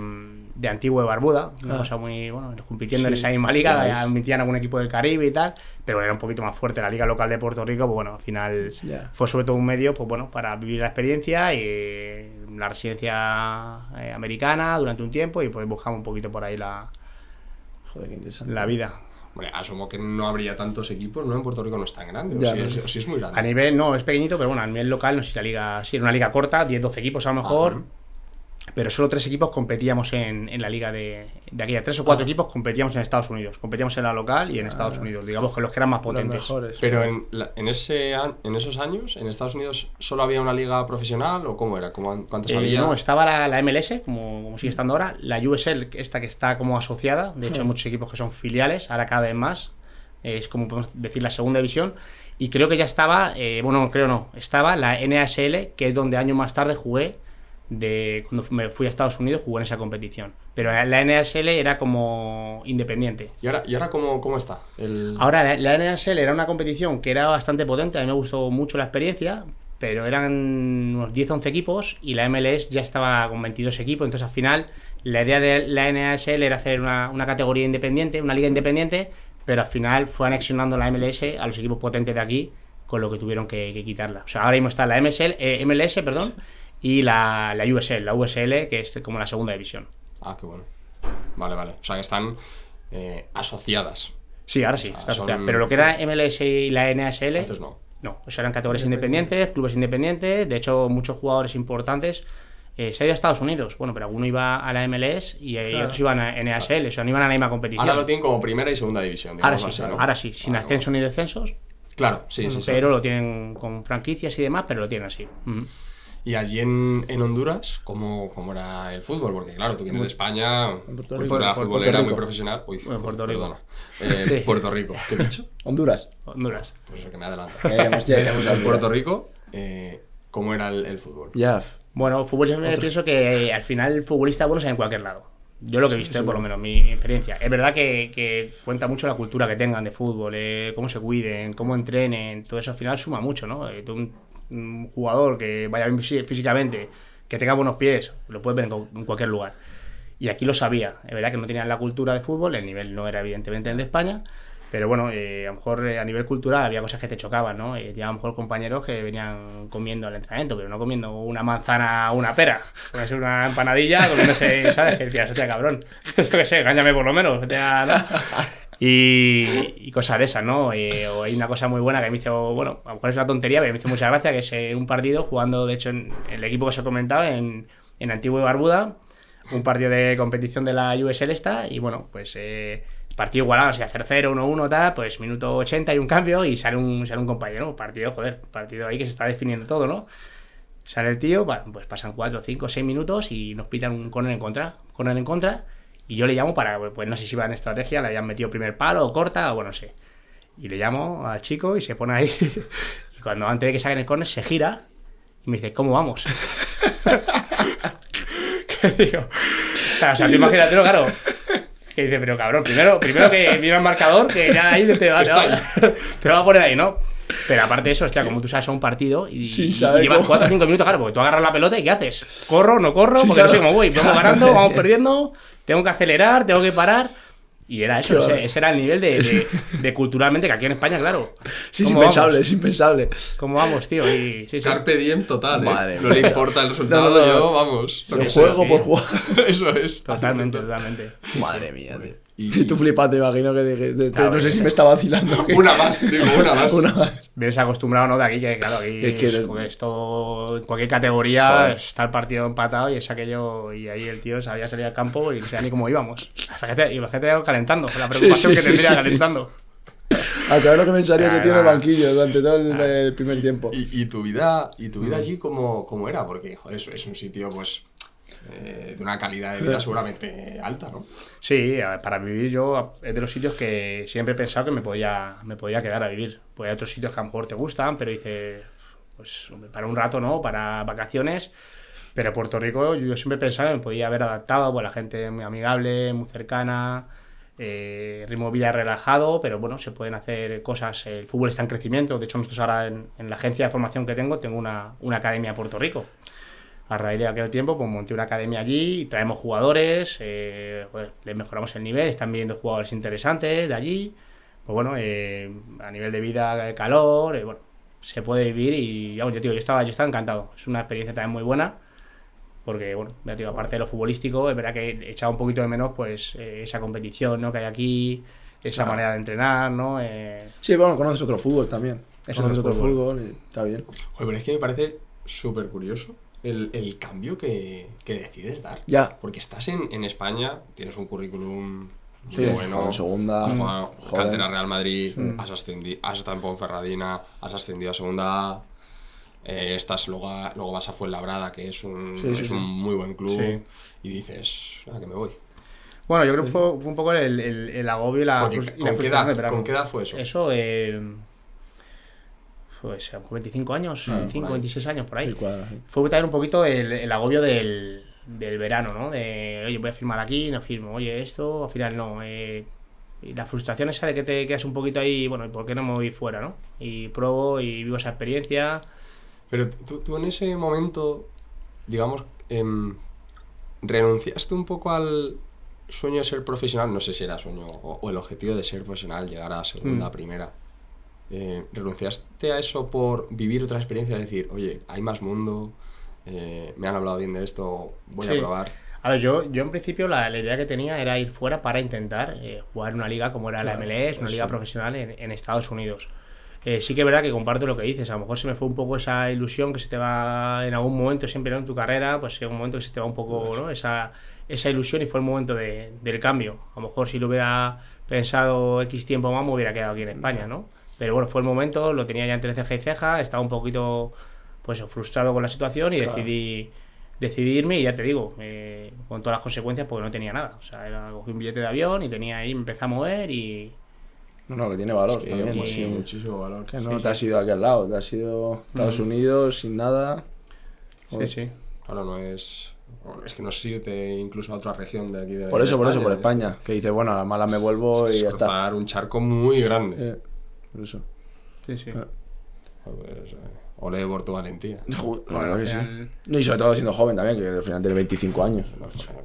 de Antigua y Barbuda, una ah. cosa muy, bueno, compitiendo sí, en esa misma liga, admitían algún equipo del Caribe y tal, pero era un poquito más fuerte la liga local de Puerto Rico, pues bueno, al final yeah. fue sobre todo un medio, pues bueno, para vivir la experiencia y la residencia eh, americana durante un tiempo y pues buscamos un poquito por ahí la, Joder, qué interesante. La vida. Bueno, asumo que no habría tantos equipos, ¿no? En Puerto Rico no es tan grande, ya, o, sí, no. es, o sí es muy grande. A nivel, no, es pequeñito, pero bueno, a nivel local, no sé si la liga, sí, era una liga corta, diez doce equipos a lo mejor, Ajá. pero solo tres equipos competíamos en, en la liga de, de aquella. Tres o cuatro ah. equipos competíamos en Estados Unidos. Competíamos en la local y en ah. Estados Unidos. Digamos que los que eran más potentes. Mejores, pero en, la, en, ese, en esos años, en Estados Unidos, ¿solo había una liga profesional o cómo era? ¿Cómo, ¿Cuántas eh, había? No, estaba la, la M L S, como, como sigue estando ahora. La U S L, esta que está como asociada. De hecho, ah. hay muchos equipos que son filiales. Ahora cada vez más. Es como podemos decir la segunda división. Y creo que ya estaba... Eh, bueno, creo no. Estaba la N A S L, que es donde años más tarde jugué. de cuando me fui a Estados Unidos, jugué en esa competición. Pero la N H L era como independiente. ¿Y ahora, y ahora cómo, cómo está? El... Ahora la, la N H L era una competición que era bastante potente, a mí me gustó mucho la experiencia, pero eran unos diez once equipos y la M L S ya estaba con veintidós equipos, entonces al final la idea de la N H L era hacer una, una categoría independiente, una liga independiente, pero al final fue anexionando la M L S a los equipos potentes de aquí, con lo que tuvieron que, que quitarla. O sea, ahora mismo está la M S L, eh, M L S, perdón, sí, y la, la U S L, la U S L, que es como la segunda división. Ah, qué bueno. Vale, vale. O sea, que están eh, asociadas. Sí, ahora sí, o sea, está asociada. Son... Pero lo que era M L S y la N H L... Antes no. No, o sea, eran categorías independientes, clubes independientes, de hecho, muchos jugadores importantes eh, se han ido a Estados Unidos. Bueno, pero alguno iba a la M L S y, claro, y otros iban a N H L, claro, o sea, no iban a la misma competición. Ahora lo tienen como primera y segunda división. Ahora sí, así, ¿no? Ahora sí, sin vale, ascenso bueno. ni descensos. Claro, sí, sí. Pero sí, lo tienen con franquicias y demás, pero lo tienen así. Uh-huh. Y allí en, en Honduras, ¿cómo, ¿cómo era el fútbol? Porque claro, tú vienes de España, cultura futbolera muy profesional. Uy, bueno, Puerto Rico. Perdona. Eh, sí. Puerto Rico, ¿qué he dicho? Honduras. Honduras. Pues que me adelanto. Veremos eh, a Puerto Rico. Eh, ¿Cómo era el, el fútbol? Ya. Yeah. Bueno, fútbol yo pienso que eh, al final el futbolista bueno es en cualquier lado. Yo lo que he visto, sí, sí, por lo menos, mi experiencia. Es verdad que, que cuenta mucho la cultura que tengan de fútbol, eh, cómo se cuiden, cómo entrenen, todo eso al final suma mucho, ¿no? Eh, un, un jugador que vaya bien físicamente, que tenga buenos pies, lo puedes ver en, en cualquier lugar. Y aquí lo sabía. Es verdad que no tenían la cultura de fútbol, el nivel no era evidentemente el de España, pero bueno, eh, a lo mejor eh, a nivel cultural había cosas que te chocaban, ¿no? Eh, ya a lo mejor compañeros que venían comiendo al entrenamiento, pero no comiendo una manzana o una pera. Puede ser una empanadilla comiéndose, ¿sabes? Que decías, hostia, cabrón, eso que sé, engáñame por lo menos. Hostia, ¿no? y, y cosas de esas, ¿no? Eh, o hay una cosa muy buena que me hizo, bueno, a lo mejor es una tontería, pero me hizo mucha gracia, que es eh, un partido jugando, de hecho, en, en el equipo que os he comentado, en, en Antigua y Barbuda, un partido de competición de la U S L esta, y bueno, pues... Eh, partido igualado, o sea, cero cero, uno uno, tal, pues minuto ochenta hay un cambio y sale un, sale un compañero, partido, joder, partido ahí que se está definiendo todo, ¿no? Sale el tío, pues pasan cuatro, cinco, seis minutos y nos pitan un corner en contra, corner en contra, y yo le llamo para, pues no sé si va en estrategia, le habían metido primer palo o corta, o bueno, no sé. Y le llamo al chico y se pone ahí, y cuando antes de que salgan el corner se gira y me dice, ¿cómo vamos? ¿Qué digo? Claro, o sea, tú imagínatelo, claro. Que dice, pero cabrón, primero, primero que viva el marcador, que ya ahí te va, te, va, te va a poner ahí, ¿no? Pero aparte de eso, hostia, como tú sabes, es un partido y, sí, y llevas cuatro o cinco minutos, claro, porque tú agarras la pelota y ¿qué haces? ¿Corro, no corro? Sí, porque claro, no sé cómo voy, vamos ganando, vamos perdiendo, tengo que acelerar, tengo que parar. Y era eso, ese, ese era el nivel de, de, de culturalmente, que aquí en España, claro. Sí, es impensable, vamos? es impensable. ¿Cómo vamos, tío? Y, sí, sí. Carpe diem total, Madre ¿eh? No le importa el resultado, no, no, no. yo, vamos. Lo juego por jugar. Eso es. Totalmente, totalmente. Madre mía, tío. Y tú flipaste, imagino que dijiste, claro, no sé si me está vacilando. ¿Qué? Una más, digo, una más. una más. Vienes acostumbrado, ¿no? De aquí, que claro, aquí es, que es, eres... es todo, en cualquier categoría, Joder. está el partido empatado y es aquello, y ahí el tío sabía salir al campo y no sabía ni cómo íbamos. Y la gente calentando, la preocupación sí, sí, que tendría sí, sí, calentando. A saber lo que pensaría ese tío en el banquillo durante todo el, el primer tiempo. ¿Y, y tu vida y tu vida allí cómo, cómo era? Porque joder, es, es un sitio, pues... Eh, de una calidad de vida seguramente alta, ¿no? Sí, para vivir yo es de los sitios que siempre he pensado que me podía, me podía quedar a vivir. Pues hay otros sitios que a lo mejor te gustan, pero dices, pues para un rato, ¿no? Para vacaciones. Pero Puerto Rico yo siempre he pensado que me podía haber adaptado, pues la gente muy amigable, muy cercana, eh, ritmo de vida relajado, pero bueno, se pueden hacer cosas. El fútbol está en crecimiento. De hecho, nosotros ahora en, en la agencia de formación que tengo, tengo una, una academia en Puerto Rico. A raíz de aquel tiempo, pues monté una academia allí y traemos jugadores, eh, pues, les mejoramos el nivel, están viniendo jugadores interesantes de allí. Pues bueno, eh, a nivel de vida, calor, eh, bueno, se puede vivir y bueno, yo, tío, yo, estaba, yo estaba encantado. Es una experiencia también muy buena, porque bueno, ya digo, aparte de lo futbolístico, es verdad que he echado un poquito de menos pues eh, esa competición, ¿no? Que hay aquí, esa claro. manera de entrenar, ¿no? Eh... Sí, bueno, conoces otro fútbol también. Eso conoces otro fútbol, fútbol y está bien. Joder, pero es que me parece súper curioso. El, el cambio que, que decides dar. Ya. Porque estás en, en España, tienes un currículum muy sí, bueno. En segunda. Has jugado cantera Real Madrid, sí. has ascendido, has estado en Ponferradina, has ascendido a segunda A. Eh, estás luego, a, luego vas a Fuenlabrada, que es un, sí, sí, es sí. un muy buen club. Sí. Y dices, ah, que me voy. Bueno, yo creo que fue un poco el, el, el agobio y la, Porque, y la ¿con frustración. Qué edad, de ¿Con qué edad fue eso? Eso, eh. pues, veinticinco años, no, veinticinco, veintiséis años, por ahí. Sí, claro, sí. Fue también un poquito el, el agobio del, del verano, ¿no? De, oye, voy a firmar aquí, no firmo, oye, esto, al final no. Eh, y la frustración esa de que te quedas un poquito ahí, bueno, ¿y por qué no me voy fuera, no? Y pruebo y vivo esa experiencia. Pero tú, tú en ese momento, digamos, eh, renunciaste un poco al sueño de ser profesional, no sé si era sueño o, o el objetivo de ser profesional, llegar a segunda, mm. primera. Eh, ¿Renunciaste a eso por vivir otra experiencia? Es decir, oye, hay más mundo, eh, me han hablado bien de esto, voy sí. a probar. A ver, yo, yo en principio la, la idea que tenía era ir fuera para intentar eh, jugar una liga como era claro, la M L S, una liga sí. profesional en, en Estados Unidos. Eh, sí que es verdad que comparto lo que dices, a lo mejor se me fue un poco esa ilusión que se te va en algún momento, siempre ¿no? en tu carrera, pues en un momento que se te va un poco ¿no? esa, esa ilusión y fue el momento de, del cambio. A lo mejor si lo hubiera pensado X tiempo más me hubiera quedado aquí en España, ¿no? Pero bueno, fue el momento, lo tenía ya entre ceja y ceja, estaba un poquito pues frustrado con la situación y claro. decidí, decidí irme y ya te digo, eh, con todas las consecuencias porque no tenía nada. O sea, era, cogí un billete de avión y tenía ahí, me empecé a mover y... No, no, que tiene valor, es que también, y... sí, muchísimo valor. Que no sí, te sí. has ido a aquel lado, te has ido a Estados uh-huh. Unidos sin nada. Joder. Sí, sí. Claro, no es... Es que no sirve incluso a otra región de aquí de... Por eso, por eso, por España. Que dices, bueno, a la mala me vuelvo y ya está. Es cruzar un charco muy grande. Eh. Por eso. Sí, sí. Ah. Pues, eh, ole por tu valentía. Joder, bueno, claro que final... sí. Y sobre todo siendo joven también, que al final tiene veinticinco años.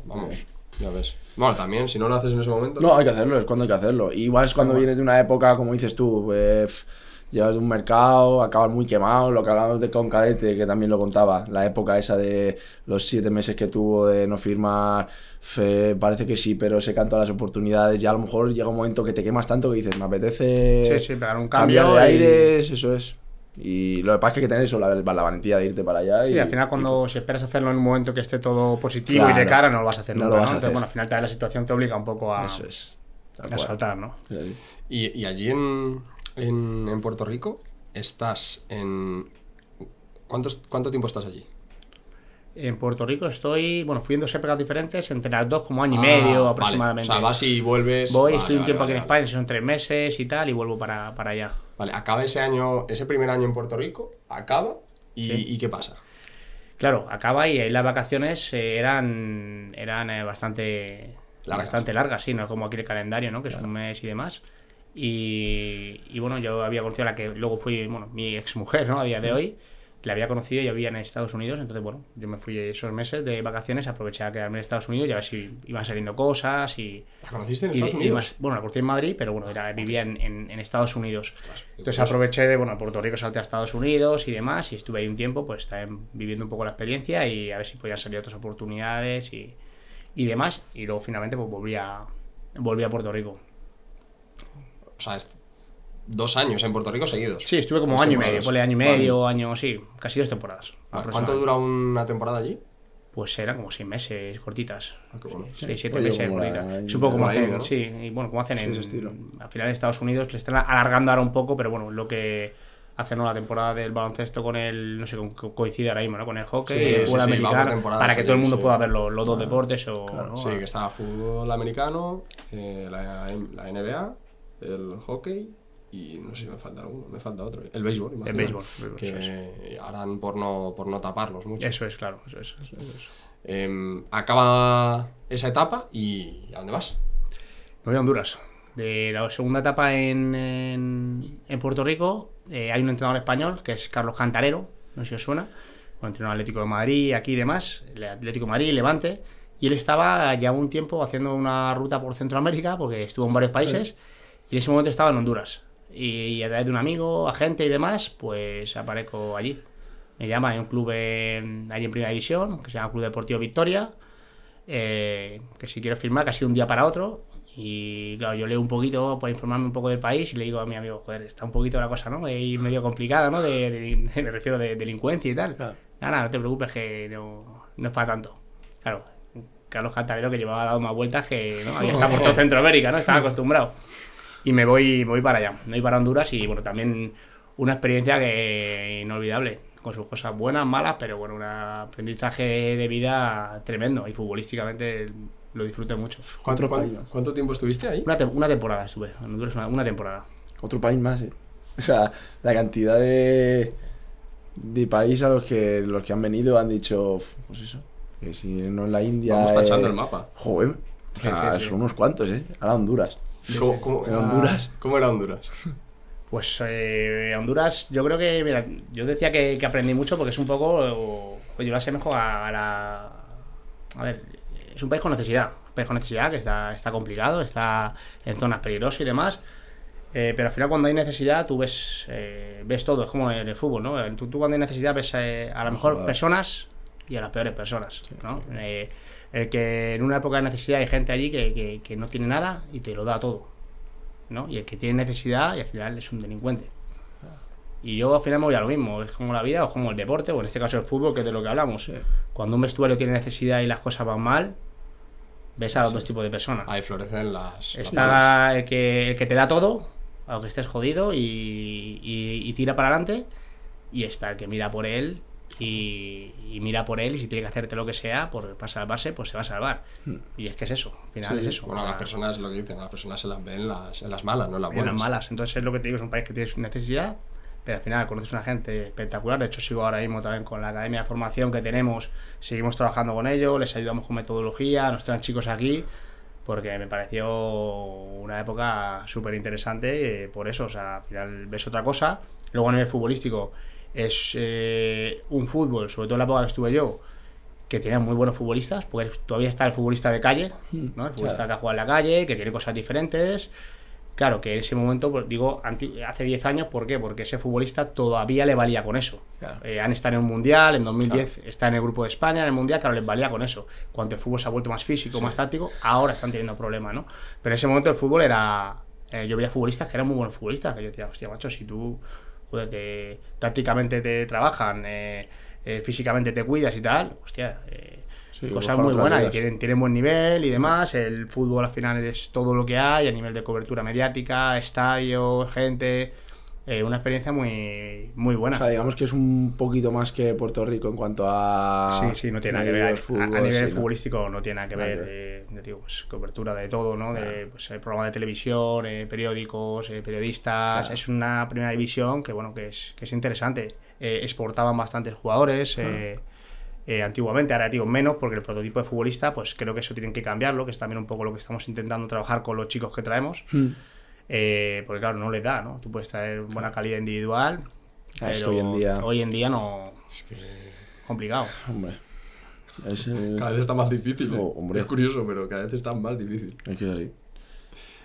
Vamos, sí. ya ves. Bueno, también, si no lo haces en ese momento. No, hay que hacerlo, es cuando hay que hacerlo. Y igual es cuando bueno. vienes de una época, como dices tú, pues, llevas de un mercado, acabas muy quemado, lo que hablábamos de con Cadete, que también lo contaba, la época esa de los siete meses que tuvo de no firmar, fe, parece que sí, pero se cantan las oportunidades, ya a lo mejor llega un momento que te quemas tanto que dices, me apetece sí, sí, pegar un cambio cambiar de y... aires, eso es. Y lo que pasa es que hay que tener eso, la, la valentía de irte para allá. Sí, y, al final cuando y... si esperas hacerlo en un momento que esté todo positivo claro, y de cara, no lo vas a hacer no nunca, ¿no? Hacer. Entonces, bueno, al final la situación te obliga un poco a, eso es, a saltar, ¿no? Y, y allí en... En, en Puerto Rico estás en... ¿Cuántos, ¿Cuánto tiempo estás allí? En Puerto Rico estoy... Bueno, fui en dos épocas diferentes, entre las dos como año ah, y medio aproximadamente. Vale. O sea, vas y vuelves... Voy, vale, estoy vale, un tiempo vale, aquí vale, en España, vale. son tres meses y tal, y vuelvo para, para allá. Vale, acaba ese año, ese primer año en Puerto Rico, acaba, y, sí. ¿y qué pasa? Claro, acaba y ahí las vacaciones eran, eran eh, bastante, largas. bastante largas, sí, no es como aquí el calendario, ¿no? Que claro. es un mes y demás. Y, y bueno, yo había conocido a la que luego fui, bueno, mi exmujer, ¿no? A día de hoy, la había conocido y había en Estados Unidos, entonces, bueno, yo me fui esos meses de vacaciones, aproveché a quedarme en Estados Unidos y a ver si iban saliendo cosas y... ¿La conociste en Estados y, Unidos? Y más, bueno, la conocí en Madrid, pero bueno, era, vivía en, en, en Estados Unidos. Ostras, entonces aproveché de, bueno, a Puerto Rico salté a Estados Unidos y demás y estuve ahí un tiempo, pues, también viviendo un poco la experiencia y a ver si podían salir otras oportunidades y, y demás. Y luego, finalmente, pues, volví a, volví a Puerto Rico. O sea, dos años en Puerto Rico seguidos. Sí, estuve como año y medio, ponle año y medio, vale. año, sí, casi dos temporadas. Vale, ¿cuánto dura una temporada allí? Pues eran como seis meses cortitas. Ah, qué bueno. Sí, sí, siete Oye, meses cortitas. Es un poco como hacen, ¿no? sí, y bueno, como hacen sí, en ese estilo. Al final en Estados Unidos le están alargando ahora un poco, pero bueno, lo que hacen ¿no? la temporada del baloncesto con el, no sé, con, coincide ahora mismo, ¿no? Con el hockey, sí, el fútbol sí, americano, para que sí, todo el mundo sí. pueda ver los, los dos ah, deportes o... Claro, ¿no? Sí, que está fútbol americano, eh, la, la N B A... el hockey y no sé si me falta alguno, me falta otro, el béisbol, imagino, el béisbol, el béisbol que es. harán por no, por no taparlos mucho. Eso es, claro, eso es. Eso es. Eh, acaba esa etapa y ¿a dónde vas? Me voy a Honduras. De la segunda etapa en, en, en Puerto Rico eh, hay un entrenador español que es Carlos Cantarero, no sé si os suena, un entrenador Atlético de Madrid, aquí y demás, el Atlético de Madrid, Levante, y él estaba ya un tiempo haciendo una ruta por Centroamérica porque estuvo en varios países. Sí. Y en ese momento estaba en Honduras. Y, y a través de un amigo, agente y demás, pues aparezco allí. Me llama, hay un club en, allí en Primera División, que se llama Club Deportivo Victoria, eh, que si quiero firmar, casi de un día para otro. Y claro, yo leo un poquito, para informarme un poco del país, y le digo a mi amigo, joder, está un poquito la cosa, ¿no? Y medio complicada, ¿no? De, de, de, me refiero de delincuencia y tal. Claro. Nada, no te preocupes, que no, no es para tanto. Claro, Carlos Cantarero, que llevaba dado más vueltas, que ¿no? había estado por todo Centroamérica, ¿no? Estaba acostumbrado. Y me voy, me voy para allá, me voy para Honduras y bueno, también una experiencia que inolvidable, con sus cosas buenas, malas, pero bueno, un aprendizaje de vida tremendo y futbolísticamente lo disfruté mucho. ¿Cuánto, ¿Cuánto tiempo estuviste ahí? Una, te una temporada estuve, en Honduras una, una temporada. Otro país más, ¿eh? O sea, la cantidad de, de países a los que, los que han venido han dicho, pues eso, que si no es la India... Vamos tachando eh, el mapa. Joder, o sea, sí, sí, sí. son unos cuantos, ¿eh? Ahora Honduras. ¿Cómo, cómo, ¿En Honduras? ¿Cómo era Honduras? Pues eh, Honduras, yo creo que, mira, yo decía que, que aprendí mucho porque es un poco, pues yo lo asemejo a la... A ver, es un país con necesidad, un país con necesidad que está, está complicado, está en zonas peligrosas y demás, eh, pero al final cuando hay necesidad tú ves, eh, ves todo, es como en el fútbol, ¿no? Tú, tú cuando hay necesidad ves eh, a las mejores personas y a las peores personas, ¿no? Eh, el que en una época de necesidad hay gente allí que, que, que no tiene nada y te lo da todo, ¿no? Y el que tiene necesidad y al final es un delincuente. Y yo al final me voy a lo mismo, es como la vida o como el deporte, o en este caso el fútbol, que es de lo que hablamos. Sí. Cuando un vestuario tiene necesidad y las cosas van mal, ves a los sí. dos tipos de personas. Ahí florecen las... Está las el, que, el que te da todo, aunque estés jodido, y, y, y tira para adelante, y está el que mira por él, y, y mira por él, y si tiene que hacerte lo que sea por, para salvarse, pues se va a salvar. Hmm. Y es que es eso, al final sí, es eso. Bueno, o sea, las personas, lo que dicen, las personas se las ven en las, en las malas, no en las buenas. En las malas, entonces es lo que te digo, es un país que tiene necesidad, pero al final conoces una gente espectacular. De hecho, sigo ahora mismo también con la academia de formación que tenemos, seguimos trabajando con ellos, les ayudamos con metodología, nos traen chicos aquí, porque me pareció una época súper interesante, eh, por eso, o sea, al final ves otra cosa. Luego a nivel futbolístico, es eh, un fútbol, sobre todo en la época que estuve yo, que tiene muy buenos futbolistas, porque todavía está el futbolista de calle, ¿no? El futbolista claro. que ha jugado en la calle, que tiene cosas diferentes. Claro, que en ese momento, digo, hace diez años, ¿por qué? Porque ese futbolista todavía le valía con eso. Claro. Eh, han estado en un mundial, en dos mil diez claro. está en el grupo de España, en el mundial, claro, les valía con eso. Cuando el fútbol se ha vuelto más físico, sí. más táctico, ahora están teniendo problemas, ¿no? Pero en ese momento el fútbol era... Eh, yo veía futbolistas que eran muy buenos futbolistas, que yo decía, hostia, macho, si tú, joder, te, tácticamente te trabajan, eh, eh, físicamente te cuidas y tal, hostia... Eh, Sí, cosas muy buenas, y tienen, tienen buen nivel y demás. El fútbol al final es todo lo que hay a nivel de cobertura mediática, estadio, gente, eh, una experiencia muy, muy buena. O sea, digamos que es un poquito más que Puerto Rico en cuanto a... Sí, sí, no tiene nada que ver, fútbol, a, a nivel sí, ¿no? futbolístico no tiene nada que ver, eh, digo, pues, cobertura de todo, ¿no? Claro. De pues, programas de televisión, eh, periódicos, eh, periodistas, claro. es una primera división que bueno, que es, que es interesante. Eh, exportaban bastantes jugadores, uh-huh. eh, Eh, antiguamente, ahora digo menos porque el prototipo de futbolista, pues creo que eso tienen que cambiarlo, que es también un poco lo que estamos intentando trabajar con los chicos que traemos, mm. eh, porque claro, no les da, ¿no? Tú puedes traer buena calidad individual, ah, pero hoy en día, hoy en día no... Es que... complicado. Hombre, es, eh... cada vez está más difícil, ¿eh? Oh, es curioso, pero cada vez está más difícil. Es que es así.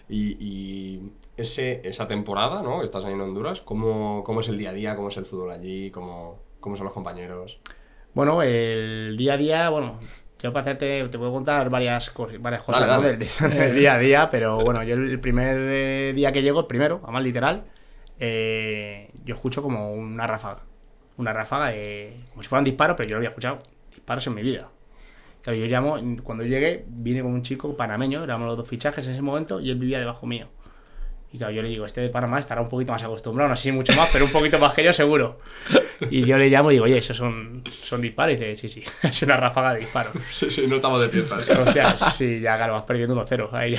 Y, y ese, esa temporada, ¿no? Estás ahí en Honduras, ¿cómo, cómo es el día a día? ¿Cómo es el fútbol allí? ¿Cómo, cómo son los compañeros? Bueno, el día a día, bueno, yo para hacerte, te puedo contar varias, co varias cosas vale, vale. ¿no? Del, del día a día, pero bueno, yo el primer día que llego, el primero, además literal, eh, yo escucho como una ráfaga, una ráfaga, eh, como si fueran disparos, pero yo no había escuchado disparos en mi vida. Claro, yo llamo, cuando llegué, vine con un chico panameño, éramos los dos fichajes en ese momento y él vivía debajo mío. Y claro, yo le digo, este de Panamá estará un poquito más acostumbrado, no sé si mucho más, pero un poquito más que yo seguro. Y yo le llamo y digo, oye, ¿esos son, son disparos? Y dice, sí, sí, es una ráfaga de disparos. Sí, sí, no estamos de fiesta. O sea, sí, ya claro, vas perdiendo uno cero. Ahí,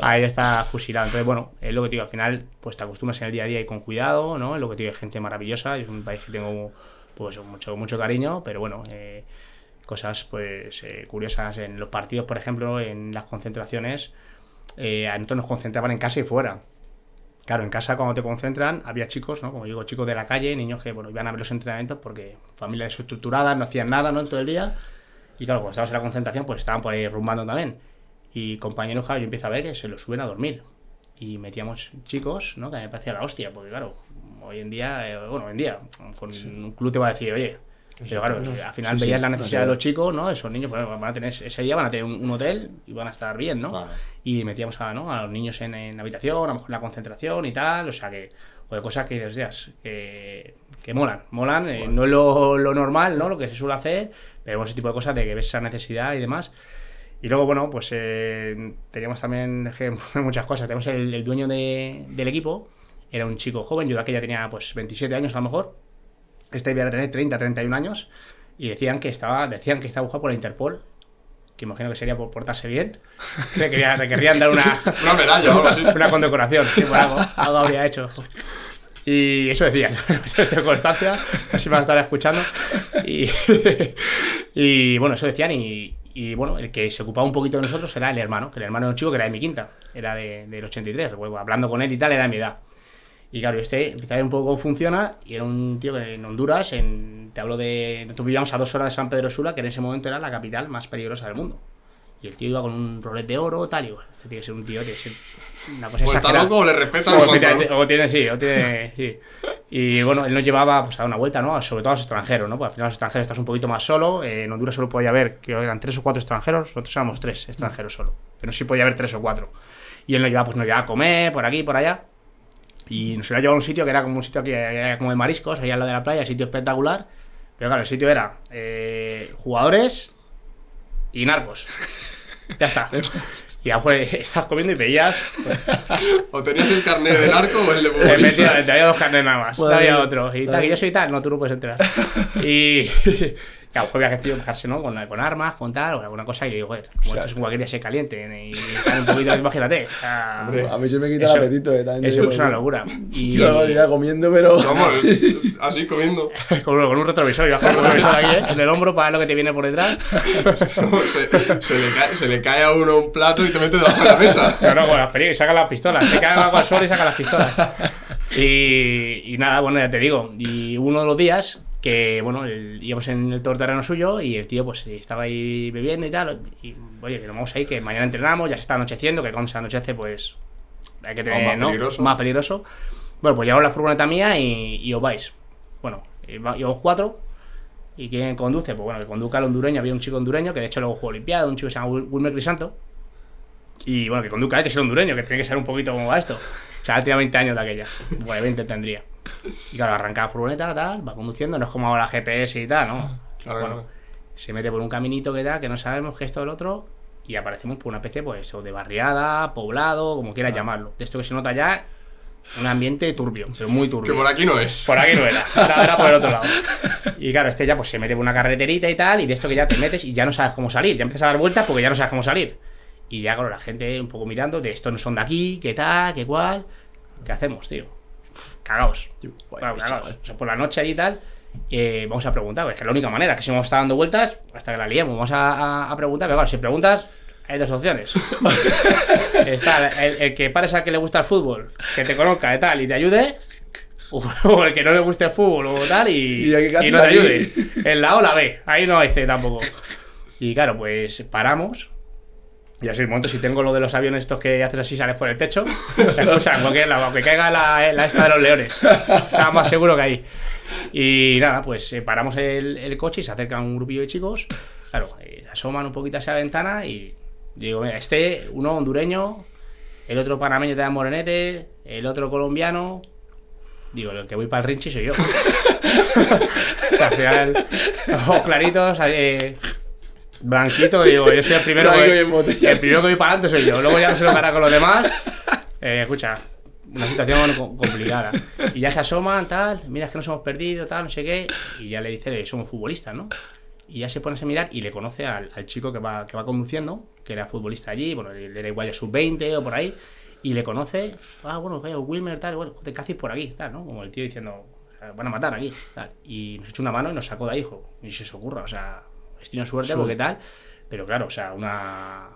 ahí está fusilado. Entonces, bueno, es lo que te digo, al final, pues te acostumbras en el día a día y con cuidado, ¿no? Es lo que te digo, gente maravillosa, es un país que tengo pues, mucho, mucho cariño, pero bueno... Eh, cosas pues eh, curiosas en los partidos, por ejemplo, en las concentraciones... Eh, a nosotros nos concentraban en casa y fuera. Claro, en casa cuando te concentran había chicos, ¿no? Como digo, chicos de la calle, niños que bueno, iban a ver los entrenamientos porque familias desestructuradas, no hacían nada, ¿no? En todo el día. Y claro, cuando estabas en la concentración, pues estaban por ahí rumbando también. Y compañeros, claro, yo empiezo a ver que se los suben a dormir. Y metíamos chicos, ¿no? Que a mí me parecía la hostia, porque claro, hoy en día, eh, bueno, hoy en día, con sí. un club te va a decir, oye... Pero claro, al final sí, veías sí, la necesidad sí. de los chicos, ¿no? Esos niños, pues, van a tener, ese día van a tener un, un hotel y van a estar bien, ¿no? Vale. Y metíamos a, ¿no? a los niños en, en la habitación, a lo mejor en la concentración y tal, o sea que, o de cosas que, deseas, que, que molan, molan, bueno. eh, no es lo, lo normal, ¿no? Lo que se suele hacer, pero ese tipo de cosas de que ves esa necesidad y demás. Y luego, bueno, pues eh, teníamos también muchas cosas, tenemos el, el dueño de, del equipo, era un chico joven, yo de aquella tenía pues veintisiete años a lo mejor. Este debía tener treinta, treinta y un años y decían que estaba decían que estaba buscado por la Interpol, que imagino que sería por portarse bien. Le querían, le querían dar una, una medalla o algo así. Una condecoración, que por algo, algo habría hecho. Y eso decían, estoy en constancia, así van a estar escuchando. Y, y bueno, eso decían. Y, y bueno, el que se ocupaba un poquito de nosotros era el hermano, que el hermano era un chico que era de mi quinta, era de, del ochenta y tres. Recuerdo, hablando con él y tal, era de mi edad. Y claro, este empecé a ver un poco cómo funciona. Y era un tío que en Honduras, en, te hablo de. Nosotros vivíamos a dos horas de San Pedro Sula, que en ese momento era la capital más peligrosa del mundo. Y el tío iba con un rolete de oro, tal, y bueno, este tiene que ser un tío, tiene que ser una cosa exagerada. O le respetan o, tiene, o tiene, sí, o tiene, sí. Y bueno, él nos llevaba pues, a dar una vuelta, ¿no? Sobre todo a los extranjeros, ¿no? Porque al final los extranjeros estás un poquito más solo. Eh, en Honduras solo podía haber, creo que eran tres o cuatro extranjeros, nosotros éramos tres extranjeros solo. Pero sí podía haber tres o cuatro. Y él nos llevaba, pues nos llevaba a comer, por aquí, por allá. Y nos iba a llevar a un sitio que era como un sitio que era como de mariscos, allá al lado de la playa, sitio espectacular. Pero claro, el sitio era eh, jugadores y narcos. Ya está. Y a pues, estás comiendo y veías. Pues... O tenías el carnet de narco o el de policía. Efectivamente, había dos carnets nada más. Bueno, no había otro. Y tal, que yo soy tal. No, tú no puedes entrar. Y. Claro, pues había que enfocarse, ¿no? Con, con armas, con tal, o alguna cosa. Y yo digo, joder, como o sea, esto es un cualquier día se caliente. Y, y un poquito, imagínate. O sea, hombre, a mí se me quita eso, el apetito. Eh, también eso es una locura. Y, yo no iría comiendo, pero. Vamos, así comiendo. Con, con un retrovisor. Yo con un retrovisor aquí, ¿eh? En el hombro para ver lo que te viene por detrás. se, se, le cae, se le cae a uno un plato y te mete debajo de la mesa. No, no, con las perillas y saca las pistolas. Se cae agua al suelo y saca las pistolas. Y, y nada, bueno, ya te digo. Y uno de los días. Que bueno, el, íbamos en el todo el terreno suyo y el tío pues estaba ahí bebiendo y tal. Y oye, que nos vamos ahí, que mañana entrenamos, ya se está anocheciendo, que cuando se anochece pues hay que tener, ¿no? Peligroso. Más peligroso. Bueno, pues llevamos la furgoneta mía y, y os vais. Bueno, llevamos cuatro. ¿Y quién conduce? Pues bueno, que conduzca el hondureño, había un chico hondureño que de hecho luego jugó Olimpiado, un chico que se llama Wilmer Crisanto. Y bueno, que conduzca él, que es el hondureño, que tiene que ser un poquito como va esto. O sea, él tenía veinte años de aquella. Bueno, veinte tendría. Y claro, arranca la furgoneta, tal, va conduciendo, no es como ahora G P S y tal, ¿no? Claro, bueno, claro. Se mete por un caminito que tal, que no sabemos que esto o el otro, y aparecemos por una especie, pues, de barriada, poblado, como quieras claro. llamarlo. De esto que se nota ya, un ambiente turbio, pero muy turbio. Que por aquí no es. Por aquí no era, era, era por el otro lado. Y claro, este ya, pues, se mete por una carreterita y tal, y de esto que ya te metes y ya no sabes cómo salir, ya empiezas a dar vueltas porque ya no sabes cómo salir. Y ya, claro, la gente un poco mirando, de esto no son de aquí, qué tal, qué cual, ¿qué hacemos, tío? Cagaos, bueno, cagaos. O sea, por la noche ahí y tal, eh, vamos a preguntar. Pues, que es la única manera, que si vamos a estar dando vueltas hasta que la liemos, vamos a, a, a preguntar. Pero claro, si preguntas, hay dos opciones. Está el, el que pares al que le gusta el fútbol, que te conozca y tal, y te ayude, o el que no le guste el fútbol o tal, y, y, y no te ayude. En la A o la B, ahí no hay C tampoco. Y claro, pues paramos. Y así, el momento, si tengo lo de los aviones estos que haces así, sales por el techo, se escuchan, porque aunque caiga la, la esta de los leones, estaba más seguro que ahí. Y nada, pues eh, paramos el, el coche y se acerca un grupillo de chicos, claro, eh, asoman un poquito hacia la ventana y digo, mira, este, uno hondureño, el otro panameño te da morenete, el otro colombiano... Digo, el que voy para el Rinchi soy yo. O sea, al final, ojos claritos... Eh, blanquito, digo, yo soy el primero que, el primero que voy para adelante soy yo, luego ya no se lo hará con los demás. Eh, escucha, una situación complicada. Y ya se asoman, tal, mira, es que nos hemos perdido, tal, no sé qué. Y ya le dice, somos futbolistas, ¿no? Y ya se pone a mirar y le conoce al, al chico que va, que va conduciendo, que era futbolista allí, bueno, le era igual a sub veinte o por ahí, y le conoce, ah, bueno, Wilmer, tal, bueno, ¿qué haces por aquí? Tal, ¿no? Como el tío diciendo, van a matar aquí, tal. Y nos echó una mano y nos sacó de ahí, hijo. Ni se os ocurra, o sea. Estoy en suerte, suerte porque tal, pero claro, o sea, una,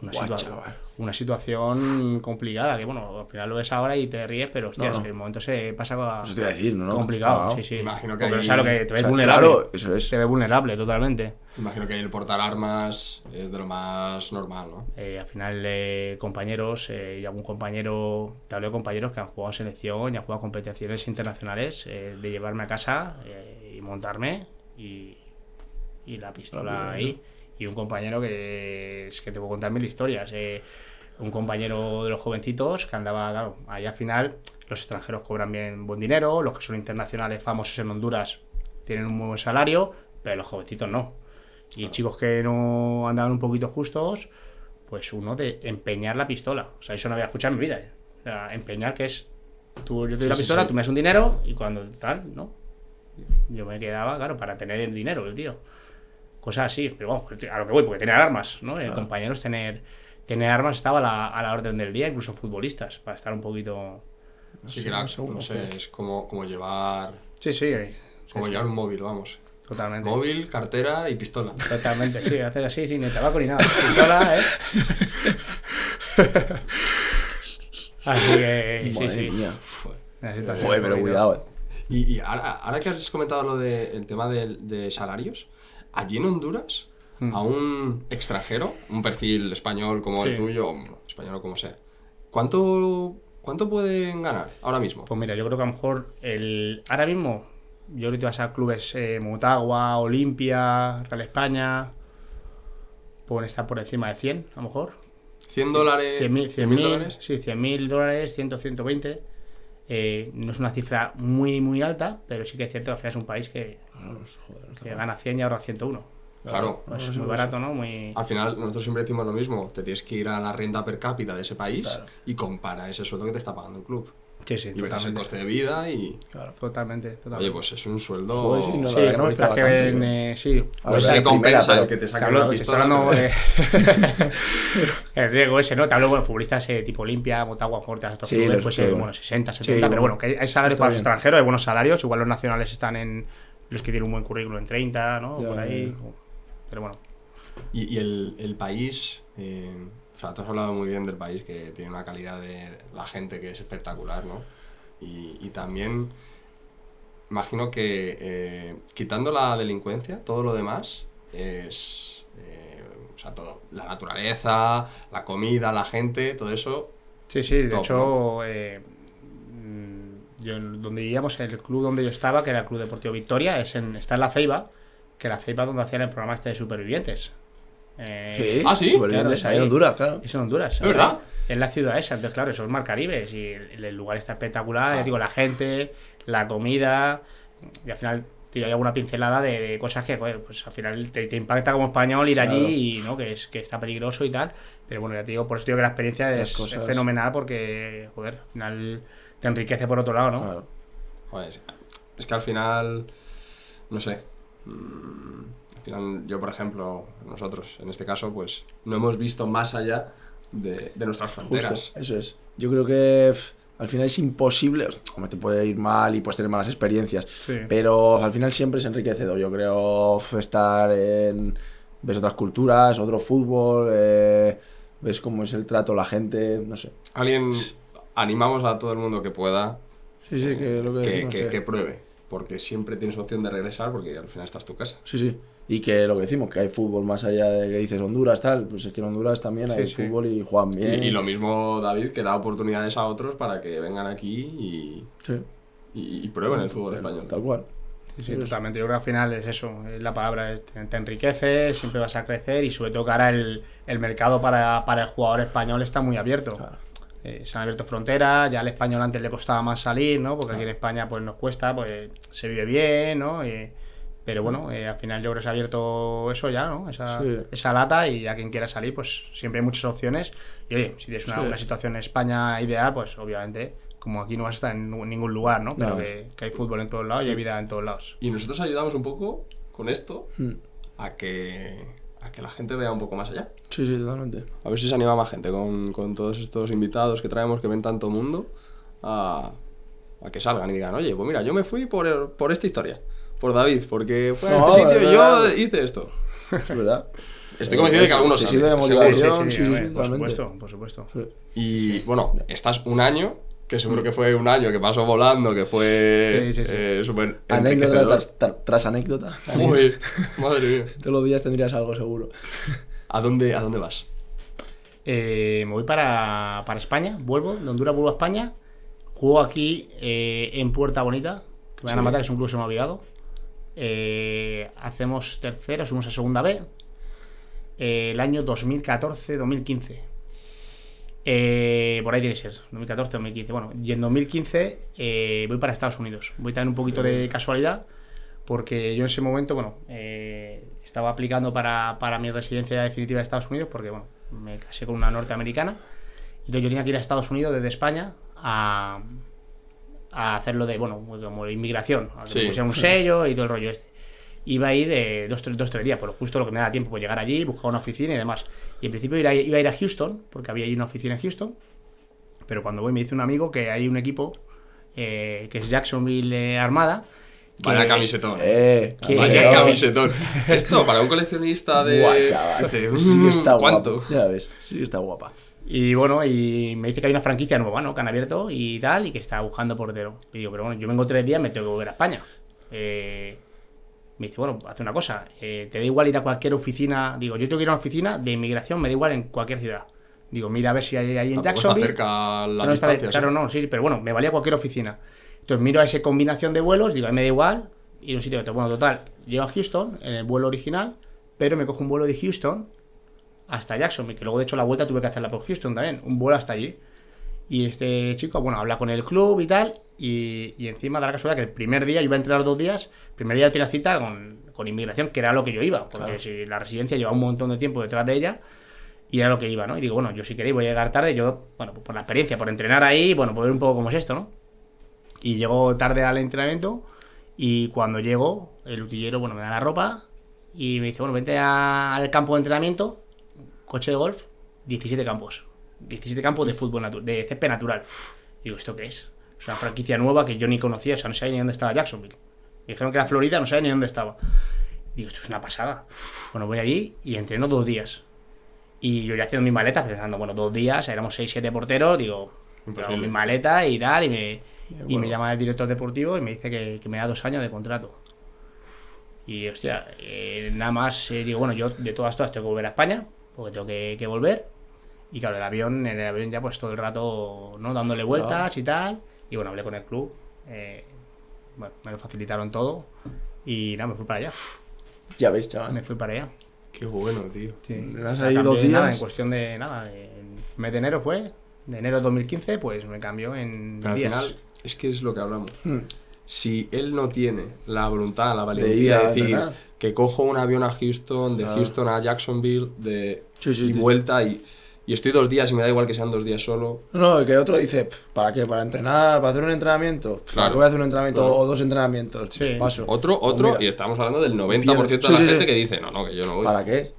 una, Guay, situación, una situación complicada, que bueno, al final lo ves ahora y te ríes, pero hostia, no, no. En el momento se pasa eso te iba a decir, ¿no? Complicado, no, sí, sí. Imagino que hay... o sea, lo que te ves, o sea, vulnerable, claro, eso es. Te ves vulnerable totalmente. Imagino que el portar armas es de lo más normal, ¿no? Eh, al final, eh, compañeros, eh, y algún compañero, te hablo de compañeros que han jugado selección y han jugado competiciones internacionales, eh, de llevarme a casa, eh, y montarme y... y la pistola También, ahí, ¿no? Y un compañero que es que te puedo contar mil historias, eh, un compañero de los jovencitos que andaba, claro, ahí al final los extranjeros cobran bien buen dinero, los que son internacionales famosos en Honduras tienen un buen salario, pero los jovencitos no, y claro, chicos que no andaban un poquito justos, pues uno de empeñar la pistola, o sea, eso no había escuchado en mi vida, eh. O sea, empeñar que es, tú, yo te doy sí, la pistola, sí, sí. Tú me das un dinero y cuando tal, no, yo me quedaba, claro, para tener el dinero, el tío. Cosas así, pero vamos, a lo que voy, porque tener armas, ¿no? Claro. Eh, compañeros, tener, tener armas estaba a la, a la orden del día, incluso futbolistas, para estar un poquito Sí, que era, no sé, es como, como llevar... Sí, sí. Como sí, llevar sí. un móvil, vamos. Totalmente. Móvil, cartera y pistola. Totalmente, sí, hacer así sin el tabaco ni nada. Pistola, ¿eh? Así que, sí, sí. Mía. Fue, Fue pero cuidado. Y, y ahora, ahora que has comentado lo del de, tema de, de salarios, allí en Honduras, mm. a un extranjero, un perfil español como sí. el tuyo, español o como sea, ¿cuánto, ¿cuánto pueden ganar ahora mismo? Pues mira, yo creo que a lo mejor el ahora mismo, yo ahorita vas a clubes eh, Motagua, Olimpia, Real España, pueden estar por encima de cien, a lo mejor. cien dólares, cien mil dólares. Sí, cien mil dólares, cien, ciento veinte. Eh, no es una cifra muy, muy alta, pero sí que es cierto que al final es un país que, no, joder, que gana cien y ahorra ciento uno. Claro. Pues no, es muy barato, ¿no? Muy... Al final, nosotros siempre decimos lo mismo. Te tienes que ir a la renta per cápita de ese país claro. y compara ese sueldo que te está pagando el club. Sí, sí, y verás el coste de vida y... Claro, totalmente, totalmente. Oye, pues es un sueldo... Sí, no, sí, no, no está que en, eh, sí. Pues se compensa primera, el que te saca la pistola. Hablando, eh... el riesgo ese, ¿no? Te hablo, bueno, futbolistas eh, tipo Olimpia, Motagua, Cortes, otros sí, clubes, pues eh, bueno, sesenta, setenta, sí, pero bueno, que hay salarios para los extranjeros, hay buenos salarios, igual los nacionales están en... Los que tienen un buen currículum en treinta, ¿no? Yeah, Por ahí, yeah. pero bueno. Y, y el, el país... Eh... O sea, tú has hablado muy bien del país, que tiene una calidad de la gente que es espectacular, ¿no? Y, y también, imagino que eh, quitando la delincuencia, todo lo demás es... Eh, o sea, todo. La naturaleza, la comida, la gente, todo eso... Sí, sí, de top, hecho, ¿no? eh, yo, donde vivíamos, el club donde yo estaba, que era el Club Deportivo Victoria, es en, está en La Ceiba, que La Ceiba donde hacían el programa este de supervivientes. Eh, sí, ah, sí, claro, es ahí en Honduras, claro. Es en Honduras, ¿Es verdad? En la ciudad esa, entonces, claro, eso es Mar Caribes y el, el lugar está espectacular. Ah. Ya digo, la gente, la comida, y al final, tío, hay alguna pincelada de, de cosas que, joder, pues al final te, te impacta como español ir claro. allí y, ¿no? Que, es, que está peligroso y tal. Pero bueno, ya te digo, por eso digo que la experiencia es, cosas... es fenomenal porque, joder, al final te enriquece por otro lado, ¿no? Claro. Joder, es, es que al final, no sé. Mmm... Yo, por ejemplo, nosotros, en este caso, pues no hemos visto más allá de, de nuestras fronteras. Justo, eso es. Yo creo que al final es imposible, hombre, te puede ir mal y puedes tener malas experiencias, sí. pero al final siempre es enriquecedor. Yo creo estar en... ves otras culturas, otro fútbol, eh, ves cómo es el trato, la gente, no sé. Alguien, animamos a todo el mundo que pueda sí, sí, eh, que, lo que, que, decimos, que, que... que pruebe, porque siempre tienes opción de regresar porque al final estás tu casa. Sí, sí. Y que lo que decimos, que hay fútbol más allá de que dices Honduras, tal, pues es que en Honduras también sí, hay sí. fútbol y juegan bien. Y, y lo mismo, David, que da oportunidades a otros para que vengan aquí y, sí. y, y prueben el fútbol español. Tal cual. Sí, sí, sí totalmente. Yo creo que al final es eso, es la palabra, es, te enriquece, siempre vas a crecer y sobre todo que ahora el, el mercado para, para el jugador español está muy abierto. Claro. Eh, se han abierto fronteras, ya al español antes le costaba más salir, ¿no? Porque claro. aquí en España pues nos cuesta, pues se vive bien, ¿no? Y, pero bueno, eh, al final yo creo que se ha abierto eso ya, ¿no? Esa, sí. esa lata y a quien quiera salir, pues siempre hay muchas opciones. Y oye, si tienes una, sí. una situación en España ideal, pues obviamente, como aquí no vas a estar en ningún lugar, ¿no? Pero no, que, que hay fútbol en todos lados y hay vida en todos lados. Y nosotros ayudamos un poco con esto hmm. a que, a que la gente vea un poco más allá. Sí, sí, totalmente. A ver si se anima más gente con, con todos estos invitados que traemos, que ven tanto mundo, a, a que salgan y digan, oye, pues mira, yo me fui por, por esta historia. Por David, porque fue no, a este sitio y yo hice esto. ¿Verdad? Estoy convencido de que algunos saben. De motivación, sí, sí, sí, sí, sí, sí, por supuesto, por supuesto. Sí. Y bueno, estás un año, que seguro que fue un año que pasó volando, que fue súper... Sí, sí, sí. eh, anécdota tras, tras, tras anécdota. Uy, madre mía. Todos los días tendrías algo seguro. ¿A dónde, a dónde vas? Eh, me voy para, para España, vuelvo, de Honduras vuelvo a España, juego aquí eh, en Puerta Bonita, que me van sí. a matar, que es un club que se me ha olvidado. Eh, hacemos tercero, subimos a segunda B eh, el año dos mil catorce dos mil quince eh, por ahí tiene que ser dos mil catorce dos mil quince, bueno, y en dos mil quince eh, voy para Estados Unidos, voy también un poquito de casualidad porque yo en ese momento, bueno, eh, estaba aplicando para, para mi residencia definitiva de Estados Unidos porque, bueno, me casé con una norteamericana y yo tenía que ir a Estados Unidos desde España a... a hacerlo de, bueno, como inmigración, a que sí. me pusieron un sello y todo el rollo este. Iba a ir eh, dos, tres, dos, tres días, por justo lo que me da tiempo, por llegar allí, buscar una oficina y demás. Y en principio iba a, iba a ir a Houston, porque había ahí una oficina en Houston, pero cuando voy me dice un amigo que hay un equipo eh, que es Jacksonville eh, Armada. Que, vaya camisetón. Eh, que, vaya camisetón. Esto, para un coleccionista de... Guay, chaval. De sí está ¿cuánto? Guapa. Ya ves, sí está guapa. Y bueno, y me dice que hay una franquicia nueva, ¿no? Que han abierto y tal, y que está buscando portero. Y digo, pero bueno, yo vengo tres días, me tengo que volver a España. Eh, me dice, bueno, haz una cosa, eh, te da igual ir a cualquier oficina. Digo, yo tengo que ir a una oficina de inmigración, me da igual en cualquier ciudad. Digo, mira a ver si hay ahí en Jacksonville. Cerca la no está de, claro, no, sí, pero bueno, me valía cualquier oficina. Entonces miro a esa combinación de vuelos, digo, a mí me da igual ir a un sitio de otro. Bueno, total, llego a Houston en el vuelo original, pero me cojo un vuelo de Houston hasta Jacksonville, que luego de hecho la vuelta tuve que hacerla por Houston también, un vuelo hasta allí. Y este chico, bueno, habla con el club y tal, y, y encima da la casualidad que el primer día, yo iba a entrenar dos días, el primer día tenía cita con, con inmigración, que era lo que yo iba, porque claro, si la residencia llevaba un montón de tiempo detrás de ella, y era lo que iba, ¿no? Y digo, bueno, yo si queréis voy a llegar tarde, yo, bueno, pues por la experiencia, por entrenar ahí, bueno, por ver un poco cómo es esto, ¿no? Y llego tarde al entrenamiento, y cuando llego, el utillero, bueno, me da la ropa, y me dice, bueno, vente a, al campo de entrenamiento, coche de golf, diecisiete campos. diecisiete campos de fútbol natural, de césped natural. Uf, digo, ¿esto qué es? Es una franquicia nueva que yo ni conocía, o sea, no sabía ni dónde estaba Jacksonville. Me dijeron que era Florida, no sabía ni dónde estaba. Digo, esto es una pasada. Uf, bueno, voy allí y entreno dos días. Y yo ya haciendo mis maletas pensando, bueno, dos días, éramos seis, siete porteros, digo, hago mis maletas y tal, y me, y bueno, me llama el director deportivo y me dice que, que me da dos años de contrato. Y, hostia, eh, nada más, eh, digo, bueno, yo de todas, todas tengo que volver a España, porque tengo que, que volver. Y claro, el avión, en el avión ya pues todo el rato, ¿no? Dándole vueltas y tal. Y bueno, hablé con el club. Eh, bueno, me lo facilitaron todo. Y nada, me fui para allá. Ya veis, chaval. Me fui para allá. Qué bueno, tío. Sí. Me das ahí dos días. Nada, en cuestión de nada. En mes de enero fue. De enero de dos mil quince, pues me cambió en pero días. Al final, es que es lo que hablamos. Hmm. Si él no tiene la voluntad, la valentía de, de decir entrenar, que cojo un avión a Houston, de claro, Houston a Jacksonville, de sí, sí, y sí, vuelta y... Y estoy dos días y me da igual que sean dos días solo. No, que otro dice, ¿para qué? ¿Para entrenar? ¿Para hacer un entrenamiento? Claro. Voy a hacer un entrenamiento claro, o dos entrenamientos. Sí. Paso. Otro, otro, pues y estamos hablando del noventa por ciento de sí, la sí, gente sí, que dice, no, no, que yo no voy. ¿Para qué?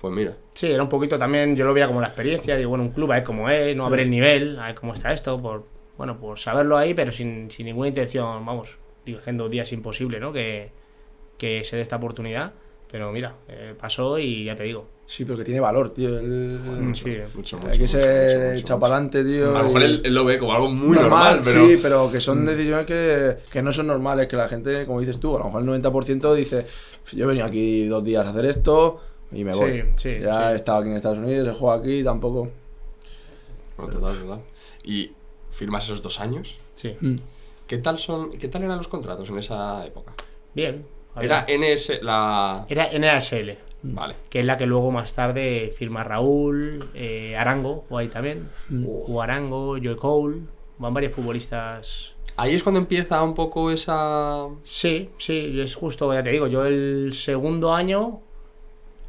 Pues mira. Sí, era un poquito también, yo lo veía como la experiencia, digo, bueno, un club a ver cómo es, no a ver el nivel, a ver cómo está esto, por bueno, por saberlo ahí, pero sin, sin ninguna intención, vamos, digo, en dos días imposible, ¿no? Que, que se dé esta oportunidad. Pero mira, eh, pasó y ya te digo. Sí, pero que tiene valor, tío. El... Bueno, sí, mucho, mucho, hay que mucho, ser chapalante, tío. A lo mejor y... él, él lo ve como algo muy normal, normal pero... Sí, pero que son decisiones que, que no son normales, que la gente, como dices tú, a lo mejor el noventa por ciento dice, yo he venido aquí dos días a hacer esto y me voy. Sí, sí, ya sí, he estado aquí en Estados Unidos, he jugado aquí, tampoco. Bueno, total, total. ¿Y firmas esos dos años? Sí. ¿Qué tal son, qué tal eran los contratos en esa época? Bien. Era N S, la... Era N A S L. Vale. Que es la que luego más tarde firma Raúl, eh, Arango, o ahí también. O Arango, Joe Cole. Van varios futbolistas. Ahí es cuando empieza un poco esa... Sí, sí, es justo, ya te digo. Yo el segundo año...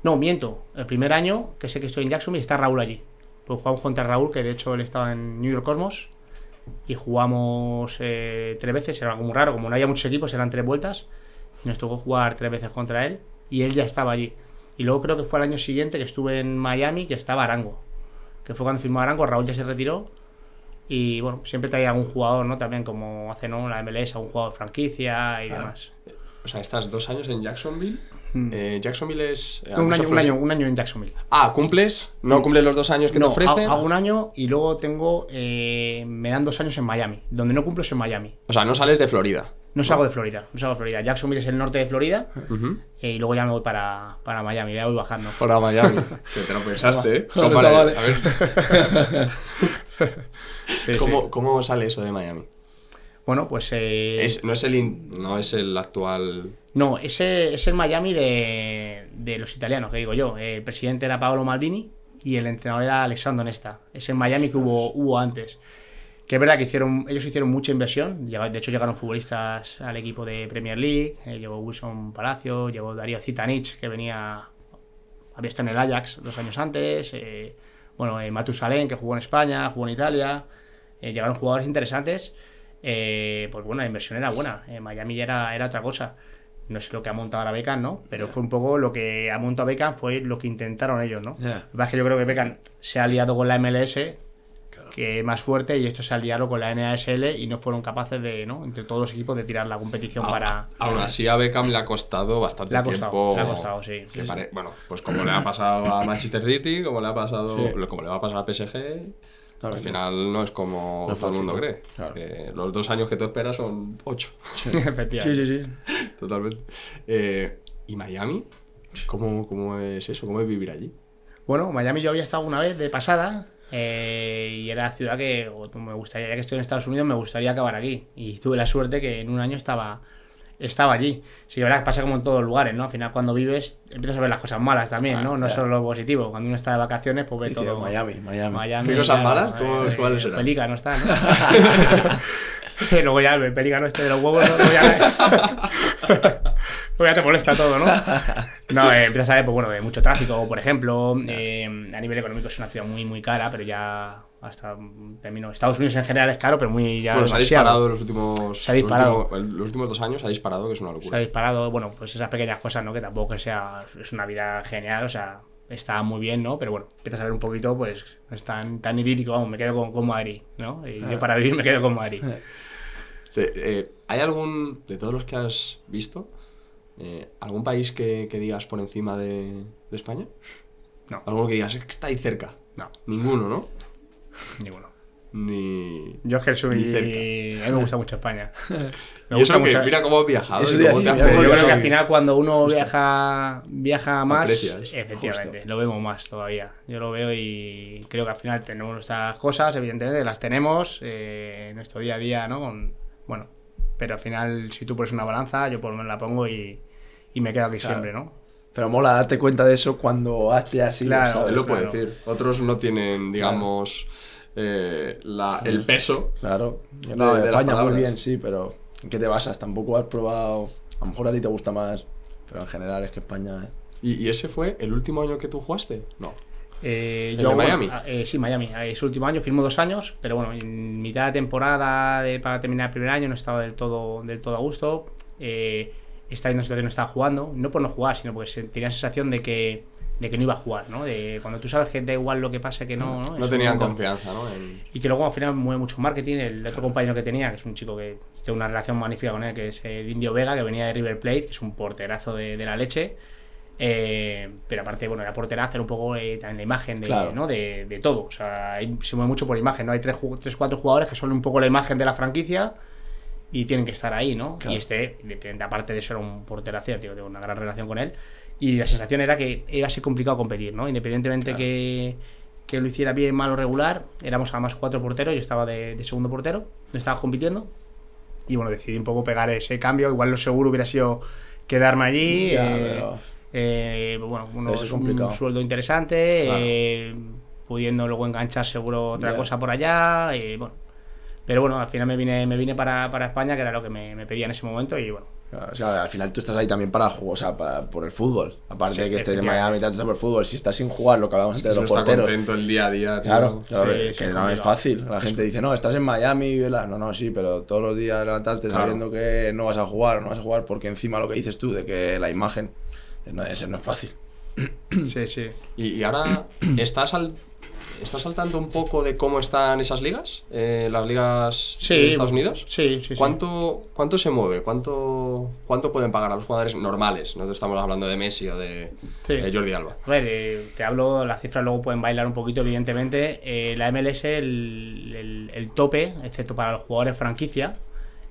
No, miento. El primer año, que sé que estoy en Jacksonville, está Raúl allí. Pues jugamos contra Raúl, que de hecho él estaba en New York Cosmos. Y jugamos eh, tres veces. Era algo muy raro. Como no había muchos equipos, eran tres vueltas. Nos tocó jugar tres veces contra él y él ya estaba allí. Y luego creo que fue al año siguiente que estuve en Miami, que estaba Arango. Que fue cuando firmó Arango, Raúl ya se retiró. Y bueno, siempre traía algún jugador, ¿no? También como hace, ¿no? La M L S, algún jugador de franquicia y claro, demás. O sea, estás dos años en Jacksonville. Mm. Eh, Jacksonville es... Eh, un, año, un, año, un año en Jacksonville. Ah, ¿cumples? ¿No cumples los dos años que no, te ofrecen? Hago un año y luego tengo... Eh, me dan dos años en Miami. Donde no cumplo es en Miami. O sea, no sales de Florida. No salgo de Florida, no salgo de Florida. Jacksonville es el norte de Florida uh-huh, eh, y luego ya me voy para, para Miami, ya voy bajando. Para Miami, que te lo pensaste, ¿eh? No, para, vale. A ver. Sí, ¿Cómo, sí. ¿Cómo sale eso de Miami? Bueno, pues... Eh... Es, no, es el, no es el actual... No, ese es el Miami de, de los italianos, que digo yo. El presidente era Paolo Maldini y el entrenador era Alessandro Nesta. Es el Miami que hubo, hubo antes. Que es verdad que hicieron, ellos hicieron mucha inversión. De hecho, llegaron futbolistas al equipo de Premier League. Eh, llegó Wilson Palacio, llegó Darío Zitanich, que venía... Había estado en el Ajax dos años antes. Eh, bueno, eh, Matusalén, que jugó en España, jugó en Italia. Eh, llegaron jugadores interesantes. Eh, porque, bueno, la inversión era buena. Eh, Miami ya era, era otra cosa. No sé lo que ha montado ahora Beckham, ¿no? Pero yeah, fue un poco lo que ha montado Beckham, fue lo que intentaron ellos, ¿no? Yeah. Lo que pasa es que yo creo que Beckham se ha aliado con la M L S... que más fuerte, y esto se aliaron con la N A S L y no fueron capaces de, ¿no?, entre todos los equipos, de tirar la competición ah, para... Aún así a Beckham le ha costado bastante le ha costado, tiempo. Le ha costado, sí. sí, sí. Pare... Bueno, pues como le ha pasado a Manchester City, como le ha pasado sí. como le va a pasar a P S G... Claro, al final no es como no todo el mundo cree. Claro. Eh, los dos años que tú esperas son ocho. Sí, sí, sí, sí. Totalmente. Eh, ¿Y Miami? ¿Cómo, ¿Cómo es eso? ¿Cómo es vivir allí? Bueno, Miami yo había estado una vez de pasada eh, y era la ciudad que me gustaría, ya que estoy en Estados Unidos, me gustaría acabar aquí. Y tuve la suerte que en un año estaba... Estaba allí. Sí, la verdad que pasa como en todos los lugares, ¿no? Al final, cuando vives, empiezas a ver las cosas malas también, ¿no? No solo lo positivo. Cuando uno está de vacaciones, pues ve sí, todo. Miami, Miami. Miami ¿Qué cosas malas? Eh, ¿Cuáles serán? Pelícano está, ¿no? Luego ya el pelícano este de los huevos, ¿no? Luego ya, luego ya te molesta todo, ¿no? No, eh, empiezas a ver, pues bueno, de mucho tráfico, por ejemplo. Eh, a nivel económico es una ciudad muy, muy cara, pero ya... hasta termino. Estados Unidos en general es caro, pero muy ya bueno, se ha disparado los últimos, se ha disparado. Los, últimos, los últimos dos años se ha disparado, que es una locura. Se ha disparado, bueno, pues esas pequeñas cosas, ¿no? Que tampoco que sea, es una vida genial, o sea, está muy bien, ¿no? Pero bueno, empiezas a ver un poquito, pues no es tan, tan idílico, vamos, me quedo con, con Madrid, ¿no? Y ah. yo para vivir me quedo con Madrid. Sí, eh, ¿hay algún, de todos los que has visto, eh, algún país que, que digas por encima de, de España? No. ¿Algo que digas, es que está ahí cerca? No. Ninguno, ¿no? Ninguno. Ni... Yo es que soy... Ni a mí me gusta mucho España. Me gusta mucho... Mira cómo has viajado. Cómo decir, te has yo creo que, que al final cuando uno justo. viaja viaja más, aprecias. efectivamente, justo. lo vemos más todavía. Yo lo veo y creo que al final tenemos nuestras cosas, evidentemente, las tenemos eh, en nuestro día a día, ¿no? Con, bueno, pero al final si tú pones una balanza, yo por lo menos la pongo y, y me quedo aquí claro. siempre, ¿no? Pero mola darte cuenta de eso cuando hazte así. Claro, ¿sabes? Lo puede claro. decir. Otros no tienen, digamos, claro. eh, la, el peso. Claro. Yo no, de, de España muy bien, sí, pero ¿en qué te basas? Tampoco has probado. A lo mejor a ti te gusta más, pero en general es que España. Eh. ¿Y, ¿Y ese fue el último año que tú jugaste? No. Eh, ¿El yo, de Miami? Bueno, eh, sí, Miami. Es el último año, firmó dos años, pero bueno, en mitad de temporada, de, para terminar el primer año, no estaba del todo, del todo a gusto. Eh, Estaba viendo una situación, no estaba jugando, no por no jugar, sino porque tenía la sensación de que, de que no iba a jugar, ¿no? De, cuando tú sabes que da igual lo que pase, que no. No, no tenían confianza, ¿no? El... Y que luego al final mueve mucho marketing. El otro claro. compañero que tenía, que es un chico que tengo una relación magnífica con él, que es el Indio Vega, que venía de River Plate, que es un porterazo de, de la leche. Eh, pero aparte, bueno, era porterazo, era un poco eh, también la imagen de, claro. ¿no? de, de todo. O sea, hay, se mueve mucho por imagen, ¿no? Hay tres, tres, cuatro jugadores que son un poco la imagen de la franquicia. Y tienen que estar ahí, ¿no? Claro. Y este, aparte de eso, era un porterazo, tío, tengo una gran relación con él. Y la sensación era que iba a ser complicado competir, ¿no? Independientemente claro. que, que lo hiciera bien, mal o regular, éramos además cuatro porteros, yo estaba de, de segundo portero, no estaba compitiendo. Y bueno, decidí un poco pegar ese cambio. Igual lo seguro hubiera sido quedarme allí. Ya, eh, pero... eh, bueno, uno, es un, un sueldo interesante, claro. eh, pudiendo luego enganchar seguro otra yeah. cosa por allá. Eh, bueno. Pero bueno, al final me vine, me vine para, para España, que era lo que me, me pedía en ese momento, y bueno. O sea, al final tú estás ahí también para jugar, o sea, para, por el fútbol. Aparte sí, de que estés en Miami, estás por el fútbol. Si estás sin jugar, lo que hablábamos antes de los porteros. Está contento el día a día. Tío. Claro, claro sí, que, sí, que sí, no es fácil. La gente dice, no, estás en Miami. La... No, no, sí, pero todos los días levantarte claro. sabiendo que no vas a jugar, no vas a jugar, porque encima lo que dices tú de que la imagen, no, eso no es fácil. Sí, sí. Y, y ahora estás al... ¿Estás al tanto un poco de cómo están esas ligas? Eh, ¿Las ligas sí, de Estados Unidos? Sí, sí, ¿Cuánto, sí. ¿Cuánto se mueve? ¿Cuánto, ¿Cuánto pueden pagar a los jugadores normales? No estamos hablando de Messi o de sí. eh, Jordi Alba. A ver, eh, te hablo, las cifras luego pueden bailar un poquito, evidentemente. Eh, la M L S, el, el, el tope, excepto para los jugadores franquicia,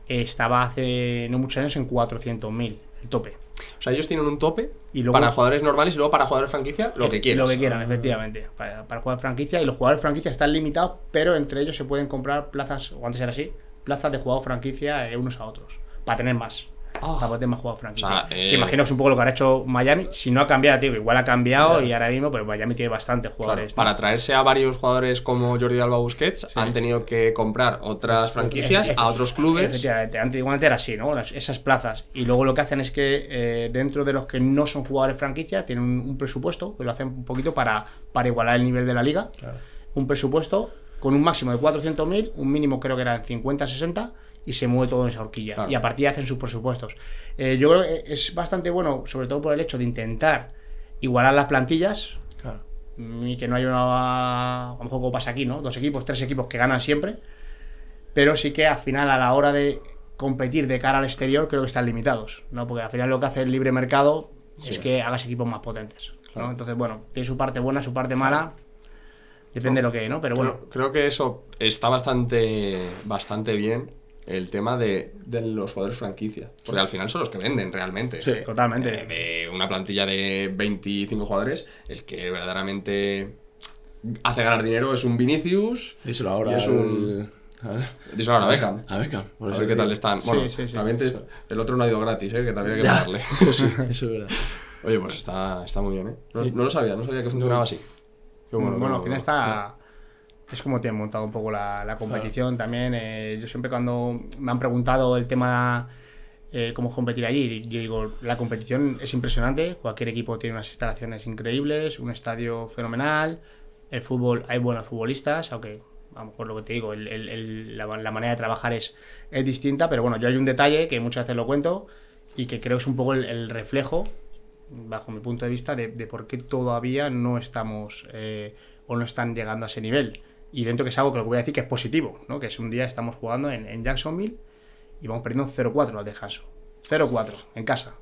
eh, estaba hace no muchos años en cuatrocientos mil, el tope. O sea, ellos tienen un tope y luego, para jugadores normales y luego para jugadores franquicia lo que quieran. Lo que quieran, efectivamente. Para, para jugadores franquicia, y los jugadores franquicia están limitados, pero entre ellos se pueden comprar plazas, o antes era así, plazas de jugador franquicia eh, unos a otros, para tener más. Oh. Para tener más jugadores franquicia. O sea, eh... Que imagino que es un poco lo que ha hecho Miami, si no ha cambiado, tío, igual ha cambiado claro. y ahora mismo, pero Miami tiene bastantes jugadores. Claro, ¿no? Para traerse a varios jugadores como Jordi Alba Busquets, sí. han tenido que comprar otras franquicias a otros clubes. Efectivamente, antiguamente era así, ¿no? Esas plazas. Y luego lo que hacen es que eh, dentro de los que no son jugadores franquicia, tienen un, un presupuesto, que lo hacen un poquito para, para igualar el nivel de la liga. Claro. Un presupuesto con un máximo de cuatrocientos mil, un mínimo creo que eran cincuenta, sesenta. Y se mueve todo en esa horquilla. Claro. Y a partir de hacen sus presupuestos. Eh, yo creo que es bastante bueno, sobre todo por el hecho de intentar igualar las plantillas. Claro. Y que no haya una... A lo mejor poco pasa aquí, ¿no? Dos equipos, tres equipos que ganan siempre, pero sí que al final a la hora de competir de cara al exterior creo que están limitados, ¿no? Porque al final lo que hace el libre mercado sí. es que hagas equipos más potentes, ¿no? Claro. Entonces, bueno, tiene su parte buena, su parte mala, depende no, de lo que hay, ¿no? Pero bueno. Creo, creo que eso está bastante, bastante bien. El tema de, de los jugadores franquicia. Porque al final son los que venden realmente. Sí, totalmente. Eh, de una plantilla de veinticinco jugadores, el que verdaderamente hace ganar dinero es un Vinicius. Díselo ahora. Y es un... El... A ver. Díselo ahora a Beckham. A Beckham. Por eso a ver qué tal están. Sí, bueno, sí, sí, también te... el otro no ha ido gratis, ¿eh? Que también hay que pagarle. Eso sí, eso es verdad. Oye, pues está, está muy bien, ¿eh? No, no lo sabía, no sabía que funcionaba así. Qué bueno, bueno, bueno, al final está... Es como te han montado un poco la, la competición. Claro. También. Eh, yo siempre cuando me han preguntado el tema eh, cómo competir allí, yo digo, la competición es impresionante. Cualquier equipo tiene unas instalaciones increíbles, un estadio fenomenal. El fútbol, hay buenos futbolistas, aunque a lo mejor lo que te digo, el, el, el, la, la manera de trabajar es, es distinta. Pero bueno, yo hay un detalle que muchas veces lo cuento y que creo que es un poco el, el reflejo, bajo mi punto de vista, de, de por qué todavía no estamos eh, o no están llegando a ese nivel. Y dentro que es algo que lo que voy a decir que es positivo, ¿no? Que es un día estamos jugando en, en Jacksonville y vamos perdiendo cero cuatro al descanso. cero cuatro en casa.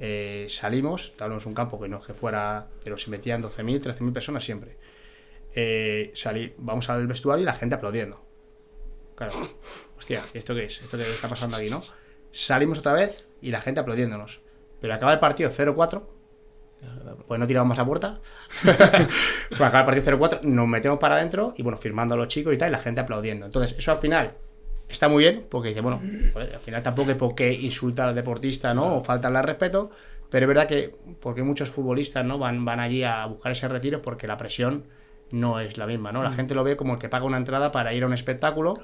Eh, salimos, estábamos en un campo que no es que fuera, pero se metían doce mil, trece mil personas siempre. Eh, salí, vamos al vestuario y la gente aplaudiendo. Claro, hostia, ¿esto qué es? ¿Esto qué está pasando aquí, no? Salimos otra vez y la gente aplaudiéndonos. Pero acaba el partido cero cuatro. Pues no tiramos más la puerta. Bueno, acá el partido cero cuatro, nos metemos para adentro y bueno, firmando a los chicos y tal, y la gente aplaudiendo. Entonces, eso al final está muy bien porque dice, bueno, joder, al final tampoco es porque insultar al deportista, ¿no? O faltarle al respeto, pero es verdad que porque muchos futbolistas, ¿no? Van, van allí a buscar ese retiro porque la presión no es la misma, ¿no? La gente lo ve como el que paga una entrada para ir a un espectáculo.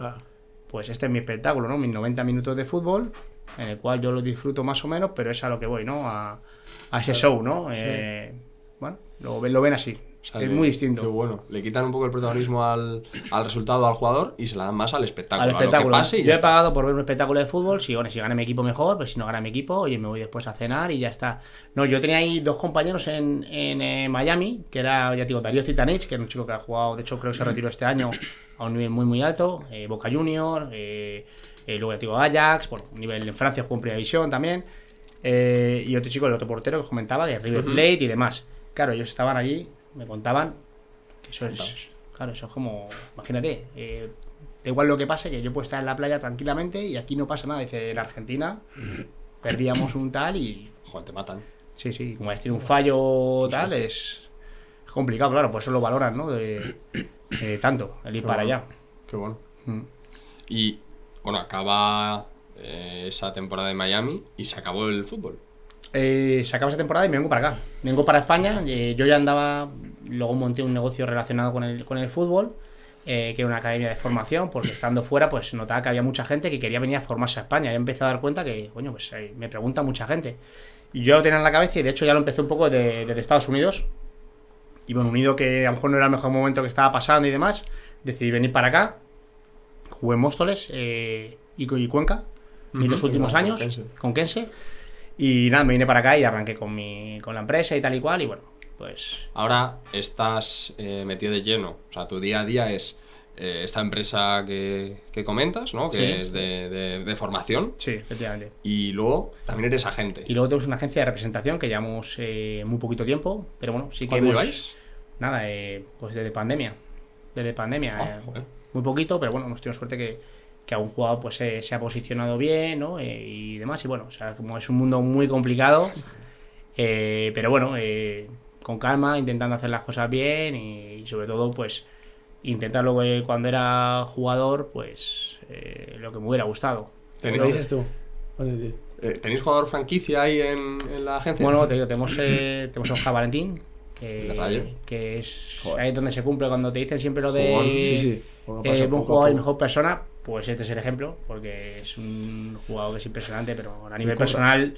Pues este es mi espectáculo, ¿no? Mis noventa minutos de fútbol, en el cual yo lo disfruto más o menos, pero es a lo que voy, ¿no? A, a ese show, ¿no? Sí. Eh, bueno, lo ven, lo ven así. O sea, es muy distinto. Qué bueno. Le quitan un poco el protagonismo al, al resultado, al jugador, y se la dan más al espectáculo. Al espectáculo. A lo que pase y yo ya he está. pagado por ver un espectáculo de fútbol. Si, bueno, si gana mi equipo, mejor. Pero si no gana mi equipo, oye, me voy después a cenar y ya está. No, yo tenía ahí dos compañeros en, en eh, Miami, que era, ya digo, Darío Zitanich, que era un chico que ha jugado, de hecho, creo que se retiró este año a un nivel muy, muy alto. Eh, Boca Junior, eh, eh, luego ya digo Ajax, por un nivel en Francia, jugó en Primera División también. Eh, y otro chico, el otro portero que os comentaba, de River Plate y demás. Claro, ellos estaban allí. Me contaban que eso es, claro, eso es como, imagínate, eh, da igual lo que pase, que yo puedo estar en la playa tranquilamente y aquí no pasa nada. Dice, en Argentina perdíamos un tal y... Joder, te matan. Sí, sí, como has tenido un fallo tal, es, es complicado, claro, por eso lo valoran, ¿no? De, de tanto, el ir Qué para bueno. allá. Qué bueno. Mm. Y, bueno, acaba eh, esa temporada de Miami y se acabó el fútbol. Eh, se acaba esa temporada y me vengo para acá. Me vengo para España. Eh, yo ya andaba, luego monté un negocio relacionado con el, con el fútbol, eh, que era una academia de formación, porque estando fuera, pues notaba que había mucha gente que quería venir a formarse a España. Y empecé a dar cuenta que, coño, pues eh, me pregunta mucha gente. Y yo lo tenía en la cabeza y de hecho ya lo empecé un poco desde de, de Estados Unidos. Y bueno, unido que a lo mejor no era el mejor momento que estaba pasando y demás, decidí venir para acá. Jugué en Móstoles eh, y, y Cuenca, uh-huh, mis dos últimos bueno, años, Kense. con Kense. Y nada, me vine para acá y arranqué con, mi, con la empresa y tal y cual, y bueno, pues... Ahora estás eh, metido de lleno, o sea, tu día a día es eh, esta empresa que, que comentas, ¿no? Que sí, es sí. De, de, de formación. Sí, efectivamente. Y luego también eres agente. Y luego tenemos una agencia de representación que llevamos eh, muy poquito tiempo, pero bueno, sí que hemos... ¿Cuánto lleváis? Nada, eh, pues desde pandemia, desde pandemia, oh, eh, muy poquito, pero bueno, hemos tenido suerte que... que a un jugador pues, eh, se ha posicionado bien, ¿no? eh, y demás, y bueno, o sea, como es un mundo muy complicado, eh, pero bueno, eh, con calma, intentando hacer las cosas bien y, y sobre todo, pues, intentar lo que cuando era jugador, pues, eh, lo que me hubiera gustado. ¿Tenéis, ¿Qué dices tú? Eh, ¿Tenéis jugador franquicia ahí en, en la agencia? Bueno, te digo, tenemos, eh, tenemos a Juan Valentín, que, que es Joder. ahí es donde se cumple, cuando te dicen siempre lo de Jugón, sí, sí. Bueno, eh, buen jugador y mejor persona. Pues este es el ejemplo, porque es un jugador que es impresionante, pero a nivel personal,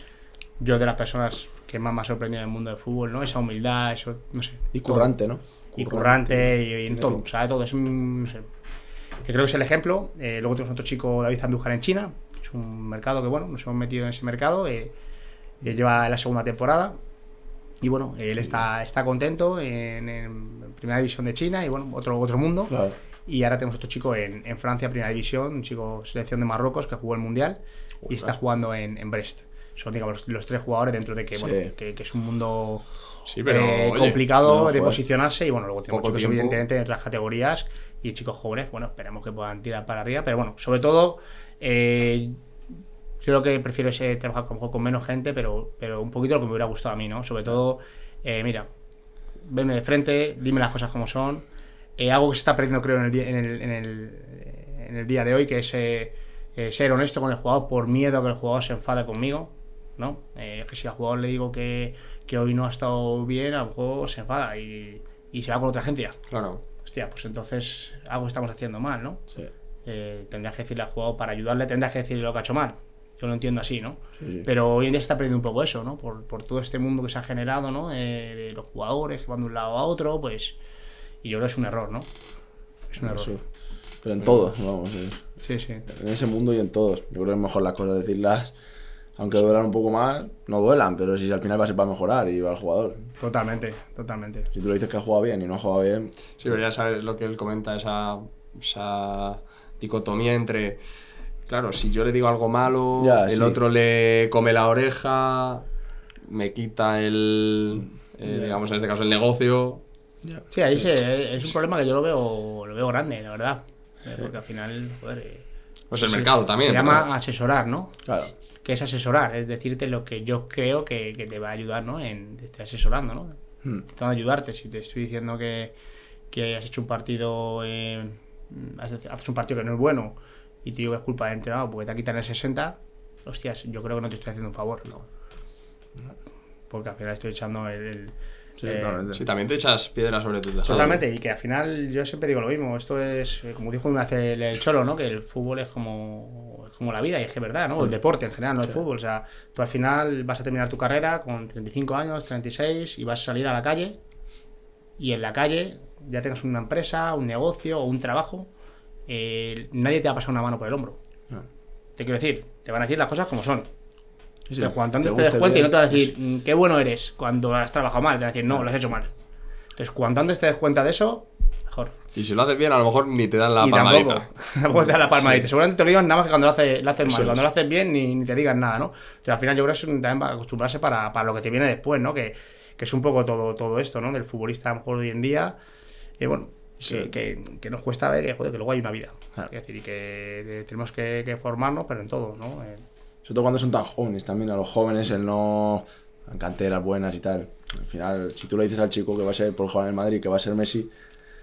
yo de las personas que más me ha sorprendido en el mundo del fútbol, ¿no? Esa humildad, eso, no sé. Y currante, ¿no? Y currante, y en todo, o sea, todo es un, no sé, que creo que es el ejemplo. Eh, luego tenemos otro chico, David Sanjurjo, en China, es un mercado que, bueno, nos hemos metido en ese mercado, eh, lleva la segunda temporada, Y bueno, él está, está contento en, en Primera División de China y bueno, otro, otro mundo. Claro. Y ahora tenemos otro chico en, en Francia, Primera División, un chico selección de Marruecos que jugó el Mundial. Uf, y está jugando en, en Brest. Son, digamos, los, los tres jugadores dentro de que, sí. bueno, que, que es un mundo sí, pero, eh, oye, complicado no, de posicionarse. Y bueno, luego tenemos chicos, evidentemente, en otras categorías y chicos jóvenes, bueno, esperemos que puedan tirar para arriba. Pero bueno, sobre todo, eh, yo creo que prefiero ese, trabajar con, con menos gente, pero, pero un poquito lo que me hubiera gustado a mí, ¿no? Sobre todo, eh, mira, venme de frente, dime las cosas como son. Eh, algo que se está perdiendo, creo, en el, en el, en el, en el día de hoy, que es eh, eh, ser honesto con el jugador por miedo a que el jugador se enfade conmigo. ¿No? Eh, que si al jugador le digo que, que hoy no ha estado bien, a lo mejor se enfada y, y se va con otra agencia. Claro. Hostia, pues entonces algo estamos haciendo mal, ¿no? Sí. Eh, tendrás que decirle al jugador, para ayudarle, tendrás que decirle lo que ha hecho mal. Yo lo entiendo así, ¿no? Sí. Pero hoy en día se está perdiendo un poco eso, ¿no? Por, por todo este mundo que se ha generado, ¿no? Eh, de los jugadores que van de un lado a otro, pues. Y yo creo que es un error, ¿no? Es un error. Sí. Pero en todos, vamos. Eh. Sí, sí. En ese mundo y en todos. Yo creo que es mejor las cosas decirlas. Aunque duelan un poco más, no duelan, pero si al final va a ser para mejorar y va al jugador. Totalmente, totalmente. Si tú le dices que ha jugado bien y no ha jugado bien... Sí, pero ya sabes lo que él comenta, esa, esa dicotomía entre... Claro, si yo le digo algo malo, ya, el sí. otro le come la oreja, me quita el, eh, digamos en este caso, el negocio... Ya. Sí, ahí sí. Se, es un problema que yo lo veo, lo veo grande, la verdad. Sí. Porque al final, joder... Pues el se, mercado también. Se llama pero... asesorar, ¿no? Claro. Que es asesorar, es decirte lo que yo creo que, que te va a ayudar, ¿no? En, te estoy asesorando, ¿no? Hmm. Intentando ayudarte. Si te estoy diciendo que, que has hecho un partido, eh, haces un partido que no es bueno y te digo que es culpa del entrenador porque te ha quitado el sesenta, hostias, yo creo que no te estoy haciendo un favor, ¿no? Porque al final estoy echando el... el sí, eh, sí, también te echas piedras sobre tu tejado. Totalmente, y que al final yo siempre digo lo mismo. Esto es, como dijo una vez el, el Cholo, ¿no? Que el fútbol es como, es como la vida, y es que es verdad, ¿no? El deporte en general, no el sí. fútbol. O sea, tú al final vas a terminar tu carrera con treinta y cinco años, treinta y seis, y vas a salir a la calle, y en la calle ya tengas una empresa, un negocio o un trabajo, eh, nadie te va a pasar una mano por el hombro. Ah. Te quiero decir, te van a decir las cosas como son. Sí, pero cuanto antes te, te des cuenta bien, y no te vas a decir pues... qué bueno eres cuando has trabajado mal, te van a decir no, lo has hecho mal. Entonces cuanto antes te des cuenta de eso, mejor. Y si lo haces bien a lo mejor ni te dan la y palmadita. Tampoco, tampoco te dan la palmadita. Sí. Seguramente te lo digan nada más que cuando lo haces, lo haces mal, sí, cuando sí. lo haces bien ni, ni te digan nada, ¿no? Entonces al final yo creo que es un, también va a acostumbrarse para, para lo que te viene después, ¿no? Que, que es un poco todo, todo esto, ¿no? Del futbolista a lo mejor hoy en día, eh, bueno, sí. que, que, que nos cuesta ver que, joder, que luego hay una vida. Claro. Es decir, y que tenemos que, que formarnos, pero en todo, ¿no? Eh, Sobre todo cuando son tan jóvenes también, a los jóvenes, el no... canteras buenas y tal. Al final, si tú le dices al chico que va a ser por jugar en el Madrid, que va a ser Messi,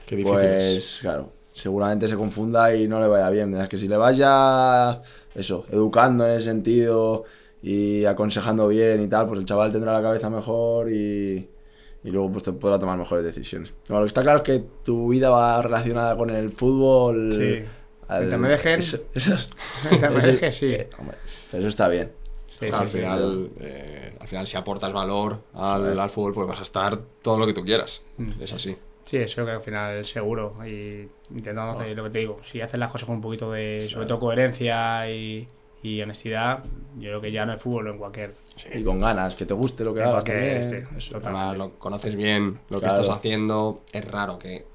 qué difícil pues, es. Claro, seguramente se confunda y no le vaya bien. Es que si le vaya, eso, educando en ese sentido y aconsejando bien y tal, pues el chaval tendrá la cabeza mejor y, y luego pues te podrá tomar mejores decisiones. Bueno, lo que está claro es que tu vida va relacionada con el fútbol... Sí. Al... ¿Te me dejen? Eso, eso es... ¿Te me dejen? Sí. Hombre, pero eso está bien. Sí, al, sí, final, sí. Eh, al final, si aportas valor al, al fútbol, pues vas a estar todo lo que tú quieras. Mm. Es así. Sí, eso que al final seguro. Y intentando hacer lo que te digo. Si haces las cosas con un poquito de, sí, sobre todo, coherencia y, y honestidad, yo creo que ya no es fútbol en cualquier... Sí, y con ganas, que te guste lo que en hagas. Que este, eso, además, lo conoces bien, lo claro. que estás haciendo, es raro que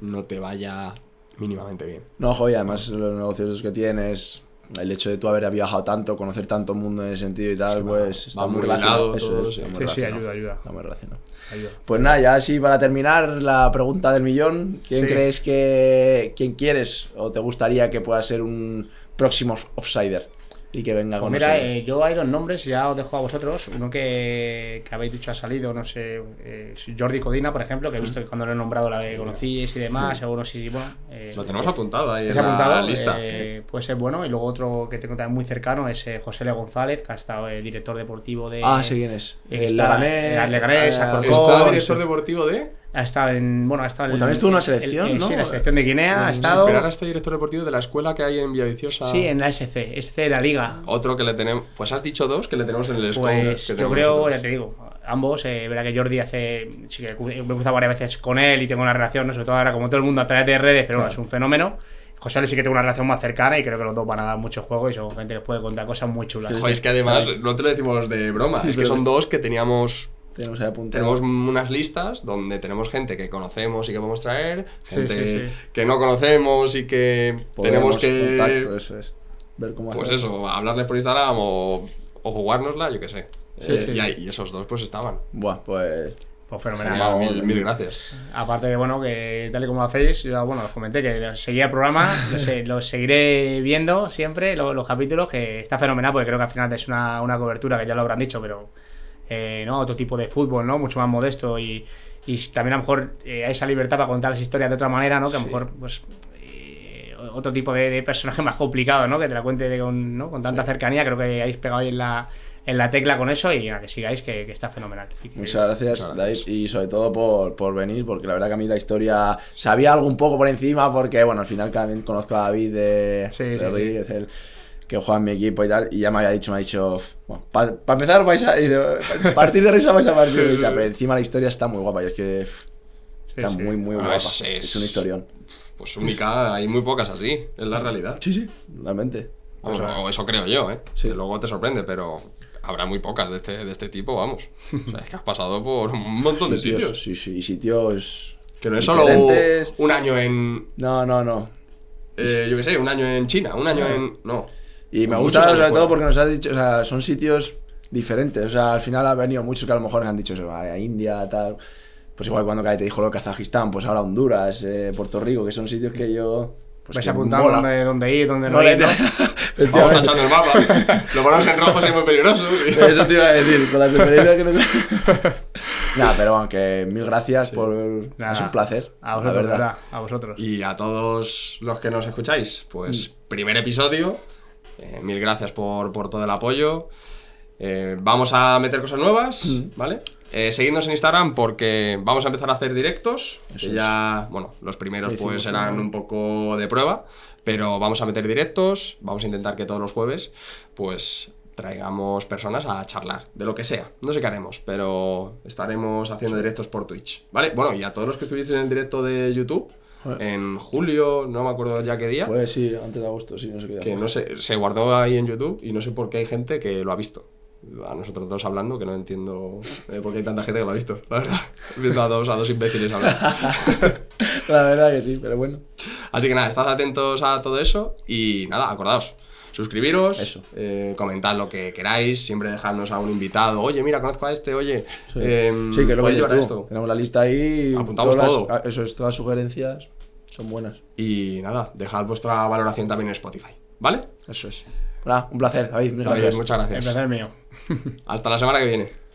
no te vaya... mínimamente bien. No, joder, además los negocios que tienes, el hecho de tú haber viajado tanto, conocer tanto mundo en ese sentido y tal, sí, pues está muy relacionado. Eso es, sí, muy sí, ayuda, ayuda. Está muy relacionado. Ayuda. Pues nada, ya así para terminar, la pregunta del millón. ¿Quién sí. crees que, quién quieres o te gustaría que pueda ser un próximo Offsider? Y que venga pues con mira, eh, yo hay dos nombres, ya os dejo a vosotros. Uno que, que habéis dicho ha salido, no sé, eh, Jordi Codina, por ejemplo, que he visto que cuando lo he nombrado la conocíais y demás, algunos sí, bueno. Eh, lo tenemos eh, apuntado ahí en apuntado, la lista. Eh, sí. Puede ser bueno. Y luego otro que tengo también muy cercano es eh, José Le González, que ha estado eh, director deportivo de... Ah, sí, ¿quién es? Eh, el Leganés. Leganés, ¿está director deportivo de...? Ha estado en... Bueno, ha estado en... Pues también estuvo en una selección, el, el, ¿no? Sí, en la selección de Guinea, eh, ha estado... Esperar a este director deportivo de la escuela que hay en Villaviciosa... Sí, en la S C, S C de la Liga. Otro que le tenemos... Pues has dicho dos que le tenemos en el escudo. Pues yo creo, nosotros. ya te digo, ambos, eh, verdad que Jordi hace... Sí que me he cruzado varias veces con él y tengo una relación, ¿no? Sobre todo ahora como todo el mundo a través de redes, pero claro. bueno, es un fenómeno. José le sí que tengo una relación más cercana y creo que los dos van a dar mucho juego y son gente que puede contar cosas muy chulas. Sí, sí, es que además, no te lo decimos de broma, sí, es que son dos que teníamos... Tenemos, tenemos unas listas donde tenemos gente que conocemos y que podemos traer, gente sí, sí, sí. que no conocemos y que podemos tenemos que... contacto, eso es. Ver cómo pues hacer. Eso, hablarles por Instagram o, o jugárnosla, yo qué sé. Sí, eh, sí. Y, ahí, y esos dos pues estaban. Buah, pues... Pues fenomenal. No, mil, mil gracias. Aparte que, bueno, que tal y como lo hacéis, yo, bueno, os comenté que seguía el programa, lo, sé, lo seguiré viendo siempre, lo, los capítulos, que está fenomenal, porque creo que al final es una, una cobertura que ya lo habrán dicho, pero... Eh, ¿no? Otro tipo de fútbol, ¿no? Mucho más modesto y, y también a lo mejor eh, hay esa libertad para contar las historias de otra manera, ¿no? Que a lo sí. mejor, pues, eh, otro tipo de, de personaje más complicado, ¿no? Que te la cuente de un, ¿no? con tanta sí. cercanía. Creo que habéis pegado ahí en la, en la tecla con eso y a que sigáis, que, que está fenomenal. Muchas gracias, Muchas gracias. David, y sobre todo por, por venir, porque la verdad que a mí la historia sabía algo un poco por encima, porque, bueno, al final también conozco a David de, sí, de sí, River, sí. el... que juega en mi equipo y tal, y ya me había dicho, me ha dicho, bueno, para pa empezar vais a pa partir de risa, vais a partir de risa, pero encima la historia está muy guapa, yo es que sí, está sí. muy, muy guapa, es, es, es un historión. Pues única, hay muy pocas así, es la realidad. Sí, sí, realmente. Vamos, pues, o eso creo yo, ¿eh? Sí. Luego te sorprende, pero habrá muy pocas de este, de este tipo, vamos. O sea, es que has pasado por un montón de sitios. sitios. Sí, sí, y sitios que no es solo un año en... No, no, no. Eh, yo qué sé, un año en China, un año no. en... No. Y me gusta sobre todo porque nos has dicho, o sea, son sitios diferentes, o sea, al final ha venido muchos que a lo mejor nos han dicho eso, a India, tal, pues igual cuando te dijo lo Kazajistán, pues ahora Honduras, eh, Puerto Rico, que son sitios que yo... Pues vais apuntando dónde, dónde ir, dónde no, no ir, ¿no? Vamos tachando el mapa, lo ponemos en rojo, es muy peligroso. Tío. Eso te iba a decir, con las experiencias que nos... Nada, pero bueno, que mil gracias sí. por... Nada. Es un placer, a vosotros, la verdad. A vosotros. Y a todos los que nos escucháis, pues mm. primer episodio... Eh, mil gracias por, por todo el apoyo. Eh, vamos a meter cosas nuevas, mm. ¿vale? Eh, seguidnos en Instagram porque vamos a empezar a hacer directos. Eso ya, es. Bueno, los primeros pues serán una... un poco de prueba, pero vamos a meter directos. Vamos a intentar que todos los jueves, pues, traigamos personas a charlar de lo que sea. No sé qué haremos, pero estaremos haciendo directos por Twitch, ¿vale? Bueno, y a todos los que estuvisteis en el directo de YouTube. En julio, no me acuerdo ya qué día. Fue, sí, antes de agosto, sí, no sé qué día. Que no sé, se guardó ahí en YouTube y no sé por qué hay gente que lo ha visto. A nosotros dos hablando, que no entiendo eh, por qué hay tanta gente que lo ha visto, la verdad. Viendo a dos, a dos imbéciles hablar. La verdad que sí, pero bueno. Así que nada, estad atentos a todo eso y nada, acordaos. Suscribiros, eso. Eh, comentad lo que queráis, siempre dejadnos a un invitado. Oye, mira, conozco a este, oye. Sí, eh, sí que lo veis esto. Tenemos la lista ahí. Apuntamos todo. Las, eso, todas las sugerencias son buenas. Y nada, dejad vuestra valoración también en Spotify, ¿vale? Eso es. Hola, un placer, David. David, gracias. Muchas gracias. El placer mío. Hasta la semana que viene.